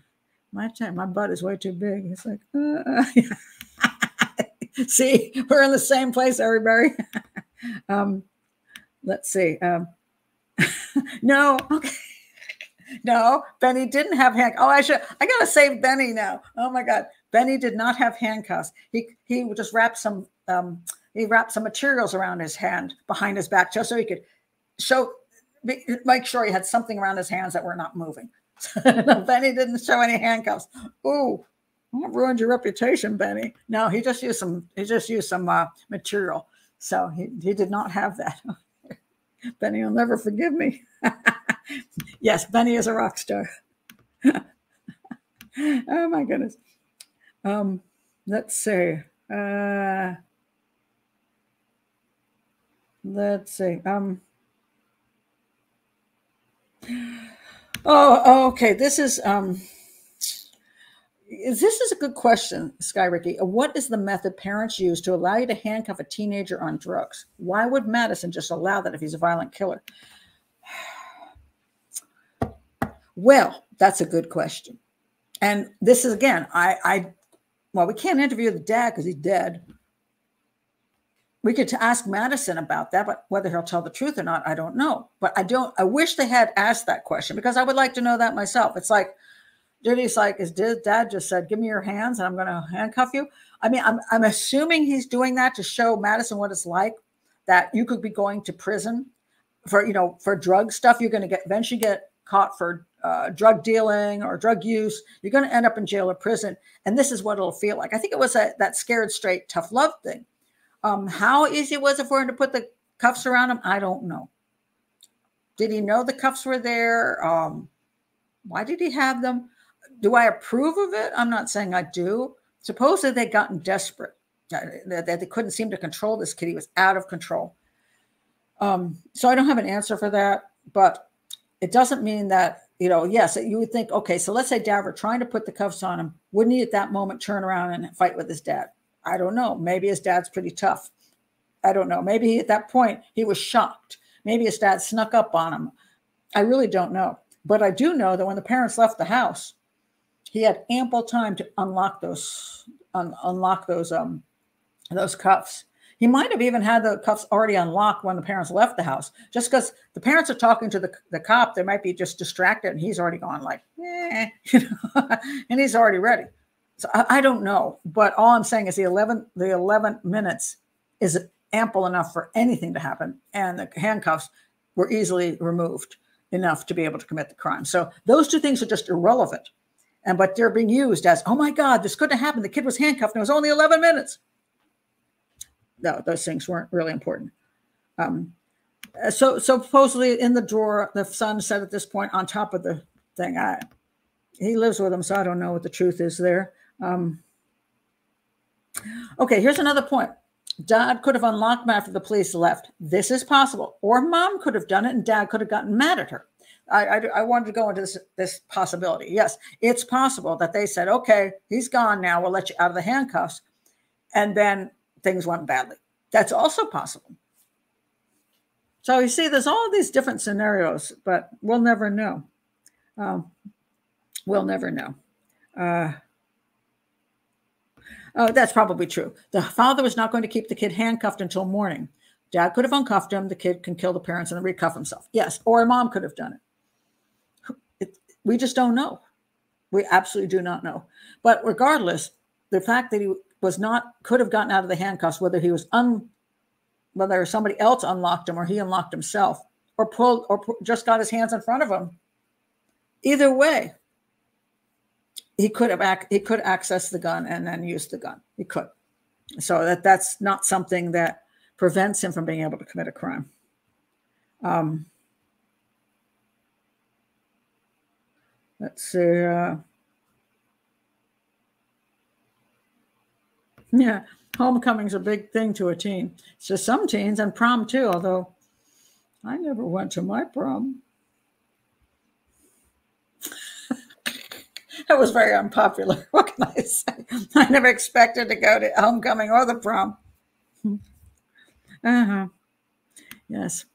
my time, my butt is way too big. It's like, uh, yeah. See, we're in the same place, everybody. um, let's see. Um, no, okay. No, Benny didn't have handcuffs. Oh, I should, I got to save Benny now. Oh my God. Benny did not have handcuffs. He, he would just wrap some, um, he wrapped some materials around his hand behind his back just so he could show, be, make sure he had something around his hands that were not moving. No, Benny didn't show any handcuffs. Ooh, ruined your reputation, Benny. No, he just used some, he just used some uh, material. So he, he did not have that. Benny will never forgive me. Yes, Benny is a rock star. Oh my goodness. Um, let's see. Uh, let's see. Um, oh, okay. This is, um, this is a good question, Sky Ricky. What is the method parents use to allow you to handcuff a teenager on drugs? Why would Madison just allow that if he's a violent killer? Well, that's a good question. And this is, again, I, I well, we can't interview the dad because he's dead. We could ask Madison about that, but whether he'll tell the truth or not, I don't know. But I don't, I wish they had asked that question because I would like to know that myself. It's like, Judy's like, is dad just said, give me your hands and I'm going to handcuff you? I mean, I'm, I'm assuming he's doing that to show Madison what it's like, that you could be going to prison for, you know, for drug stuff. You're going to get, eventually get caught for Uh, drug dealing or drug use, you're going to end up in jail or prison. And this is what it'll feel like. I think it was a, that scared straight tough love thing. Um, how easy was it for him to put the cuffs around him? I don't know. Did he know the cuffs were there? Um, why did he have them? Do I approve of it? I'm not saying I do. Supposedly they'd gotten desperate, that they, they couldn't seem to control this kid. He was out of control. Um, so I don't have an answer for that, but it doesn't mean that, you know, yes, you would think, okay, so let's say dad were trying to put the cuffs on him. Wouldn't he at that moment turn around and fight with his dad? I don't know. Maybe his dad's pretty tough. I don't know. Maybe he, at that point he was shocked. Maybe his dad snuck up on him. I really don't know. But I do know that when the parents left the house, he had ample time to unlock those, un unlock those, um, those cuffs. He might have even had the cuffs already unlocked when the parents left the house. Just because the parents are talking to the, the cop, they might be just distracted, and he's already gone like, eh, you know, and he's already ready. So I, I don't know. But all I'm saying is the eleven, the eleven minutes is ample enough for anything to happen, and the handcuffs were easily removed enough to be able to commit the crime. So those two things are just irrelevant, and but they're being used as, oh, my God, this couldn't happen. The kid was handcuffed, and it was only eleven minutes. No, those things weren't really important. Um, so, so supposedly in the drawer, the son said at this point on top of the thing, I, he lives with him, so I don't know what the truth is there. Um, okay, here's another point. Dad could have unlocked him after the police left. This is possible. Or mom could have done it and dad could have gotten mad at her. I, I, I wanted to go into this, this possibility. Yes, it's possible that they said, okay, he's gone now. We'll let you out of the handcuffs. And then things went badly. That's also possible. So you see, there's all these different scenarios, but we'll never know. Um, we'll never know. Uh, oh, that's probably true. The father was not going to keep the kid handcuffed until morning. Dad could have uncuffed him. The kid can kill the parents and then recuff himself. Yes, or mom could have done it. it we just don't know. We absolutely do not know. But regardless, the fact that he was not, could have gotten out of the handcuffs, whether he was un, whether somebody else unlocked him or he unlocked himself or pulled or pu just got his hands in front of him. Either way, he could have, ac he could access the gun and then use the gun. He could. So that that's not something that prevents him from being able to commit a crime. Um, let's see. Uh, Yeah, homecoming's a big thing to a teen. So some teens, and prom too, although I never went to my prom. I was very unpopular. What can I say? I never expected to go to homecoming or the prom. Uh-huh. Yes.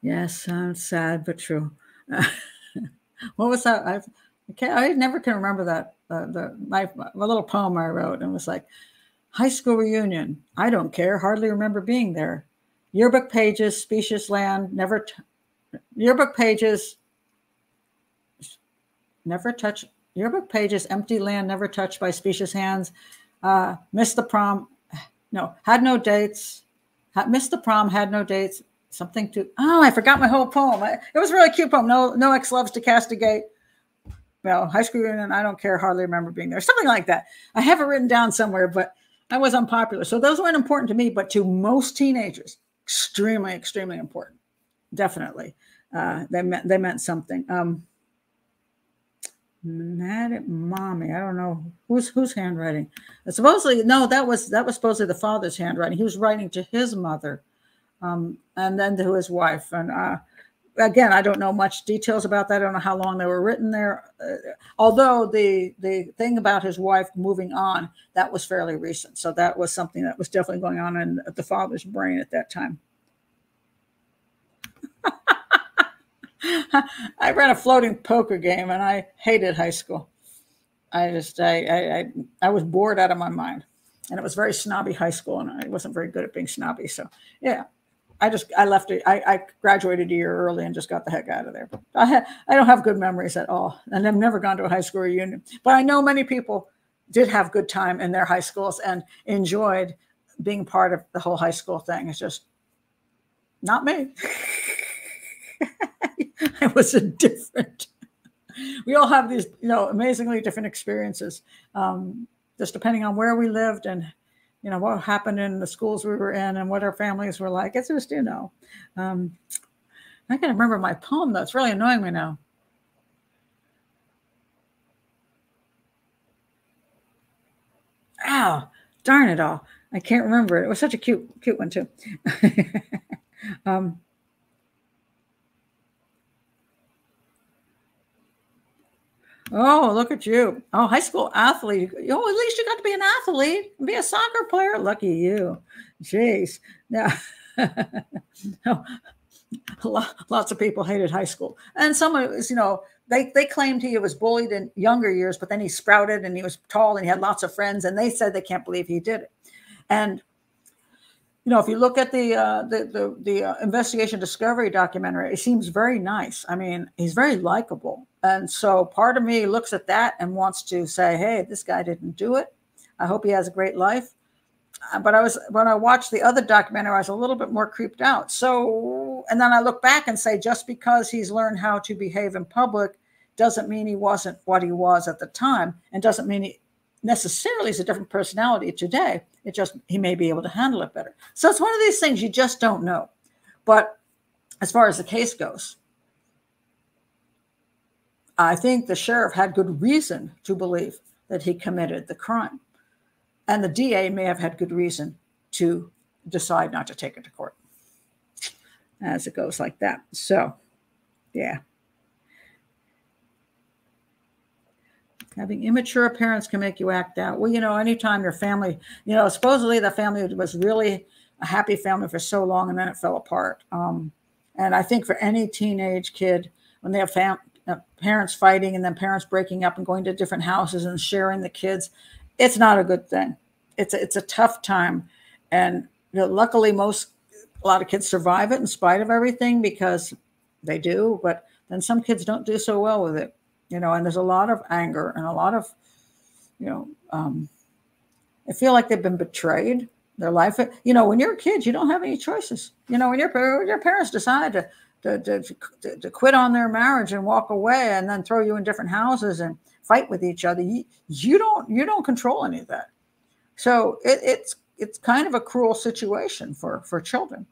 Yes, sounds sad, but true. Uh, what was that? I've, I can't, I never can remember that. Uh, the my, my little poem I wrote, and it was like, high school reunion. I don't care. Hardly remember being there. Yearbook pages, specious land, never, t yearbook pages, never touch, yearbook pages, empty land, never touched by specious hands. Uh, missed the prom. No, had no dates. Had, missed the prom, had no dates. Something to, oh, I forgot my whole poem. I, it was a really cute poem. No, no ex loves to castigate. Well, high school reunion, I don't care. Hardly remember being there. Something like that. I have it written down somewhere, but I was unpopular. So those weren't important to me, but to most teenagers, extremely, extremely important. Definitely. Uh, they meant, they meant something. Um, mad at mommy. I don't know who's, who's handwriting. Supposedly, no, that was, that was supposedly the father's handwriting. He was writing to his mother, um, and then to his wife. And, uh, again, I don't know much details about that. I don't know how long they were written there. Uh, although the the thing about his wife moving on, that was fairly recent. So that was something that was definitely going on in the father's brain at that time. I ran a floating poker game, and I hated high school. I just I, I I I was bored out of my mind, and it was very snobby high school, and I wasn't very good at being snobby. So yeah. I just, I left it. I, I graduated a year early and just got the heck out of there. I ha, I don't have good memories at all. And I've never gone to a high school reunion, but I know many people did have good time in their high schools and enjoyed being part of the whole high school thing. It's just not me. I was indifferent. We all have these, you know, amazingly different experiences. Um, just depending on where we lived and, you know, what happened in the schools we were in and what our families were like. It's just, you know, um, I can remember my poem, though. It's really annoying me now. Ow, darn it all. I can't remember it. It was such a cute, cute one, too. um, Oh, look at you. Oh, high school athlete. Oh, at least you got to be an athlete and be a soccer player. Lucky you. Jeez. Yeah. No. Lots of people hated high school. And some of it was, you know, they, they claimed he was bullied in younger years, but then he sprouted and he was tall and he had lots of friends. And they said they can't believe he did it. And, you know, if you look at the uh, the the, the uh, Investigation Discovery documentary, it seems very nice. I mean, he's very likable, and so part of me looks at that and wants to say, "Hey, this guy didn't do it. I hope he has a great life." Uh, but I was when I watched the other documentary, I was a little bit more creeped out. So, and then I look back and say, just because he's learned how to behave in public doesn't mean he wasn't what he was at the time, and doesn't mean he necessarily is a different personality today. It just, he may be able to handle it better. So it's one of these things you just don't know. But as far as the case goes, I think the sheriff had good reason to believe that he committed the crime. And the D A may have had good reason to decide not to take it to court. As it goes like that. So, yeah. Having immature parents can make you act out. Well, you know, anytime your family, you know, supposedly the family was really a happy family for so long and then it fell apart. Um, and I think for any teenage kid, when they have fam uh, parents fighting and then parents breaking up and going to different houses and sharing the kids, it's not a good thing. It's a, it's a tough time. And you know, luckily most, a lot of kids survive it in spite of everything because they do, but then some kids don't do so well with it. You know, and there's a lot of anger and a lot of, you know, um, I feel like they've been betrayed. Their life, you know, when you're a kid, you don't have any choices. You know, when your, when your parents decide to, to, to, to quit on their marriage and walk away and then throw you in different houses and fight with each other, you, you don't, you don't control any of that. So it, it's, it's kind of a cruel situation for, for children.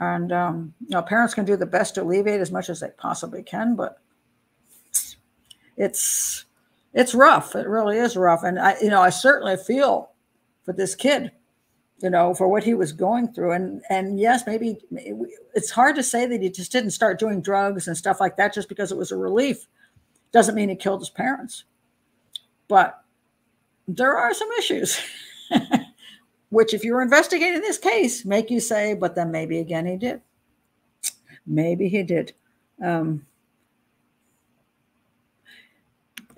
And, um, you know, parents can do the best to alleviate as much as they possibly can, but It's, it's rough. It really is rough. And I, you know, I certainly feel for this kid, you know, for what he was going through. And, and yes, maybe it's hard to say that he just didn't start doing drugs and stuff like that just because it was a relief. Doesn't mean he killed his parents, but there are some issues, which if you were investigating this case, make you say, but then maybe again, he did. Maybe he did. Um,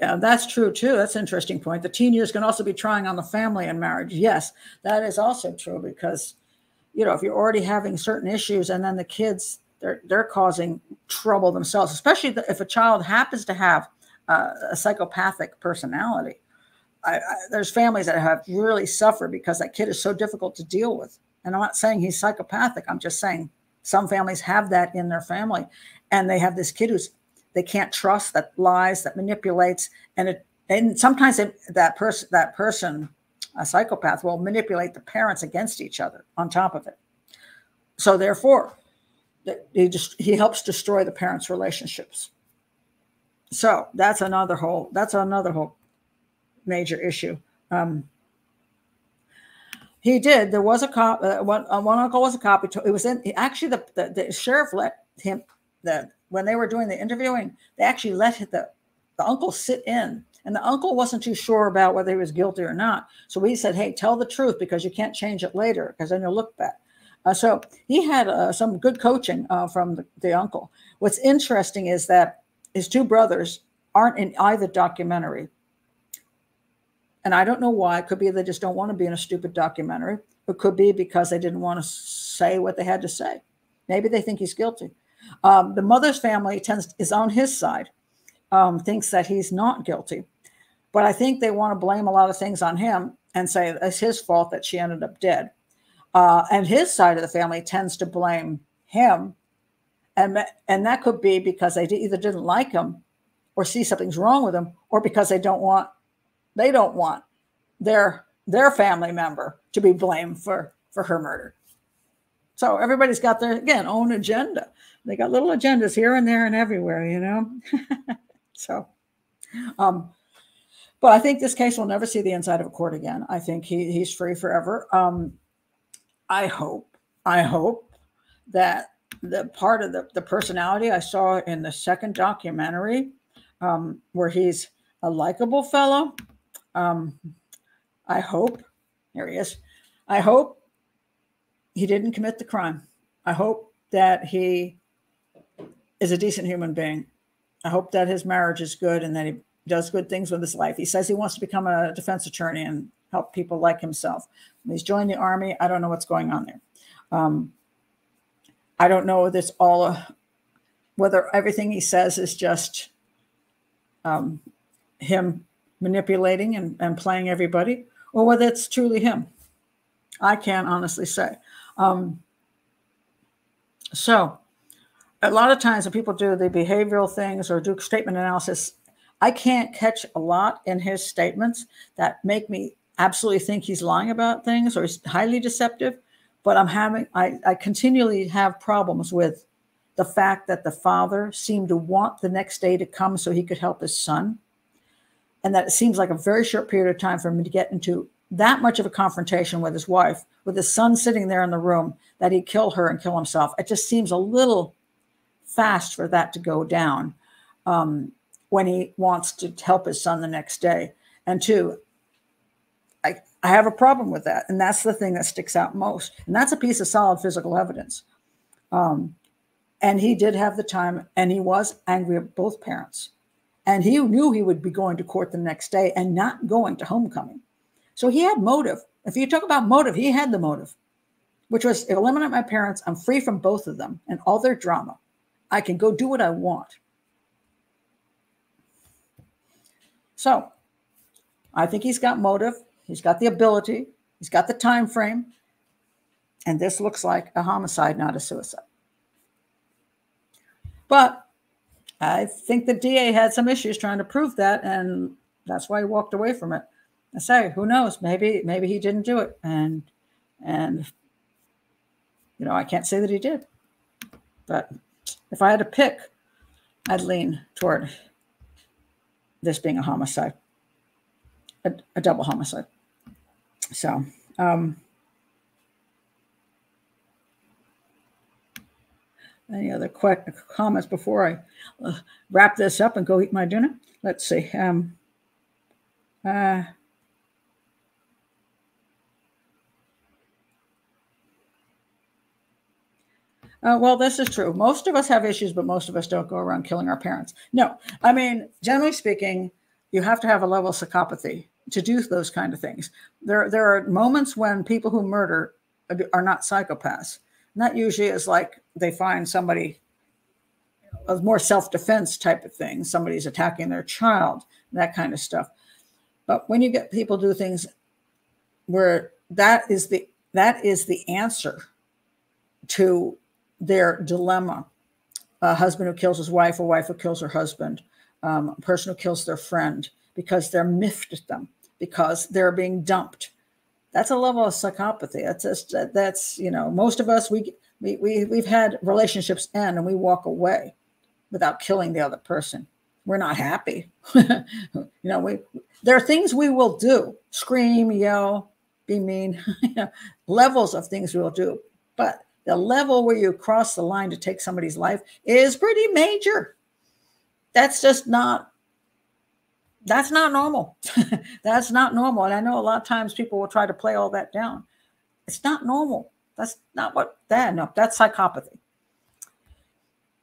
yeah, that's true too. That's an interesting point. The teen years can also be trying on the family and marriage. Yes, that is also true because, you know, if you're already having certain issues and then the kids, They're, they're causing trouble themselves, especially the, if a child happens to have uh, a psychopathic personality. I, I, there's families that have really suffered because that kid is so difficult to deal with. And I'm not saying he's psychopathic. I'm just saying some families have that in their family. And they have this kid who's they can't trust, that lies, that manipulates. And it and sometimes it, that, pers that person, a psychopath, will manipulate the parents against each other on top of it. So therefore... That he just he helps destroy the parents' relationships. So that's another whole that's another whole major issue. Um, he did. There was a cop. Uh, one uh, one uncle was a cop. It was in he, actually the, the the sheriff let him the when they were doing the interviewing. They actually let the the uncle sit in, and the uncle wasn't too sure about whether he was guilty or not. So we said, "Hey, tell the truth because you can't change it later because then you'll look back." Uh, so he had uh, some good coaching uh, from the, the uncle. What's interesting is that his two brothers aren't in either documentary. And I don't know why. It could be they just don't want to be in a stupid documentary. It could be because they didn't want to say what they had to say. Maybe they think he's guilty. Um, the mother's family tends is on his side, um, thinks that he's not guilty. But I think they want to blame a lot of things on him and say it's his fault that she ended up dead. Uh, and his side of the family tends to blame him. And, and that could be because they either didn't like him or see something's wrong with him, or because they don't want, they don't want their, their family member to be blamed for, for her murder. So everybody's got their, again, own agenda. They got little agendas here and there and everywhere, you know? So, um, but I think this case will never see the inside of a court again. I think he, he's free forever. Um, I hope, I hope that the part of the, the personality I saw in the second documentary, um, where he's a likable fellow, um, I hope, there he is, I hope he didn't commit the crime. I hope that he is a decent human being. I hope that his marriage is good and that he does good things with his life. He says he wants to become a defense attorney and help people like himself. He's joined the army. I don't know what's going on there. Um, I don't know if it's all, a, whether everything he says is just um, him manipulating and, and playing everybody, or whether it's truly him. I can't honestly say. Um, so a lot of times when people do the behavioral things or do statement analysis, I can't catch a lot in his statements that make me absolutely think he's lying about things or he's highly deceptive, but I'm having, I, I continually have problems with the fact that the father seemed to want the next day to come so he could help his son. And that it seems like a very short period of time for him to get into that much of a confrontation with his wife, with his son sitting there in the room, that he'd kill her and kill himself. It just seems a little fast for that to go down um, when he wants to help his son the next day. And two, I, I have a problem with that. And that's the thing that sticks out most. And that's a piece of solid physical evidence. Um, and he did have the time, and he was angry at both parents. And he knew he would be going to court the next day and not going to homecoming. So he had motive. If you talk about motive, he had the motive, which was eliminate my parents. I'm free from both of them and all their drama. I can go do what I want. So I think he's got motive. He's got the ability, he's got the time frame, and this looks like a homicide, not a suicide. But I think the D A had some issues trying to prove that, and that's why he walked away from it. I say, who knows? Maybe maybe he didn't do it, and and you know, I can't say that he did. But if I had to pick, I'd lean toward this being a homicide. A, a double homicide. So, um, Any other quick comments before I uh, wrap this up and go eat my dinner? Let's see. Um, uh, Uh, well, this is true. Most of us have issues, but most of us don't go around killing our parents. No, I mean, generally speaking, you have to have a level of psychopathy to do those kind of things. There, there are moments when people who murder are not psychopaths. And that usually is like they find somebody, a more self-defense type of thing. Somebody's attacking their child, that kind of stuff. But when you get people do things where that is the, that is the answer to their dilemma, a husband who kills his wife, a wife who kills her husband, um, a person who kills their friend because they're miffed at them, because they're being dumped. That's a level of psychopathy. That's, just, that's you know, most of us, we, we, we, we've had relationships end and we walk away without killing the other person. We're not happy. you know, we, there are things we will do, scream, yell, be mean, you know, levels of things we'll do, but the level where you cross the line to take somebody's life is pretty major. That's just not, that's not normal. That's not normal. And I know a lot of times people will try to play all that down. It's not normal. That's not what that, no, that's psychopathy.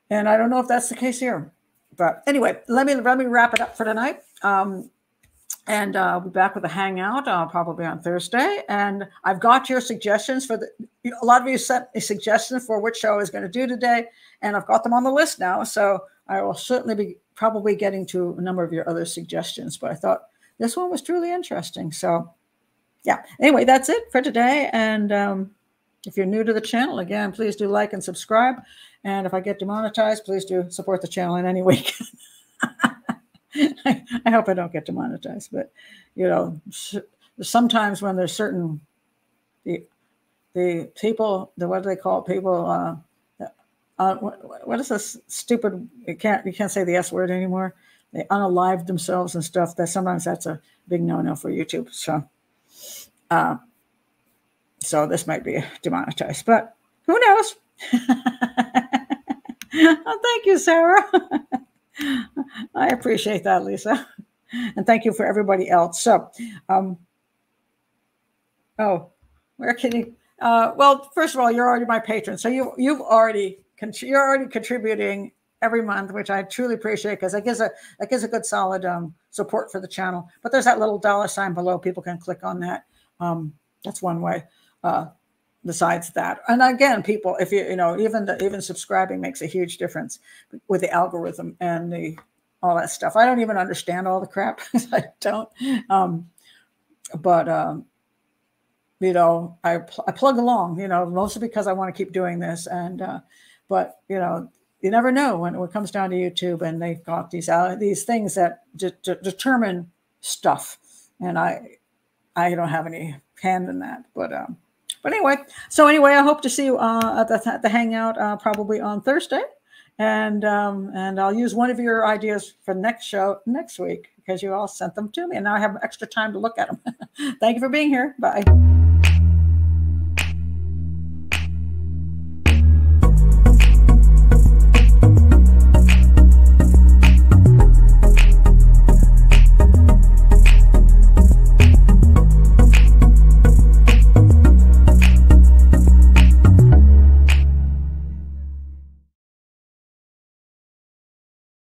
And I don't know if that's the case here, but anyway, let me, let me wrap it up for tonight. Um, And uh, I'll be back with a hangout uh, probably on Thursday. And I've got your suggestions for the, a lot of you sent a suggestion for which show I was going to do today. And I've got them on the list now. So I will certainly be probably getting to a number of your other suggestions. But I thought this one was truly interesting. So yeah, anyway, that's it for today. And um, if you're new to the channel, again, please do like and subscribe. And if I get demonetized, please do support the channel in any way. I hope I don't get demonetized, but you know, sometimes when there's certain the the people, the what do they call it, people? Uh, uh, what, what is this stupid? You can't you can't say the S word anymore. They unalive themselves and stuff. That sometimes that's a big no-no for YouTube. So, uh, so this might be demonetized, but who knows? Oh, thank you, Sarah. I appreciate that, Lisa. And thank you for everybody else. So, um, oh, where can you, uh, well, first of all, you're already my patron. So you, you've already, you're already contributing every month, which I truly appreciate because that gives a, that gives a good solid um, support for the channel. But there's that little dollar sign below. People can click on that. Um, that's one way. Uh, Besides that, and again, people, if you you know, even the, even subscribing makes a huge difference with the algorithm and the all that stuff. I don't even understand all the crap. I don't, um, but um, you know, I pl I plug along, you know, mostly because I want to keep doing this. And uh, but you know, you never know when it comes down to YouTube, and they've got these uh, these things that de de determine stuff, and I I don't have any hand in that, but. Um, But anyway, so anyway, I hope to see you uh, at the, the hangout uh, probably on Thursday, and um, and I'll use one of your ideas for the next show next week because you all sent them to me, and now I have extra time to look at them. Thank you for being here. Bye.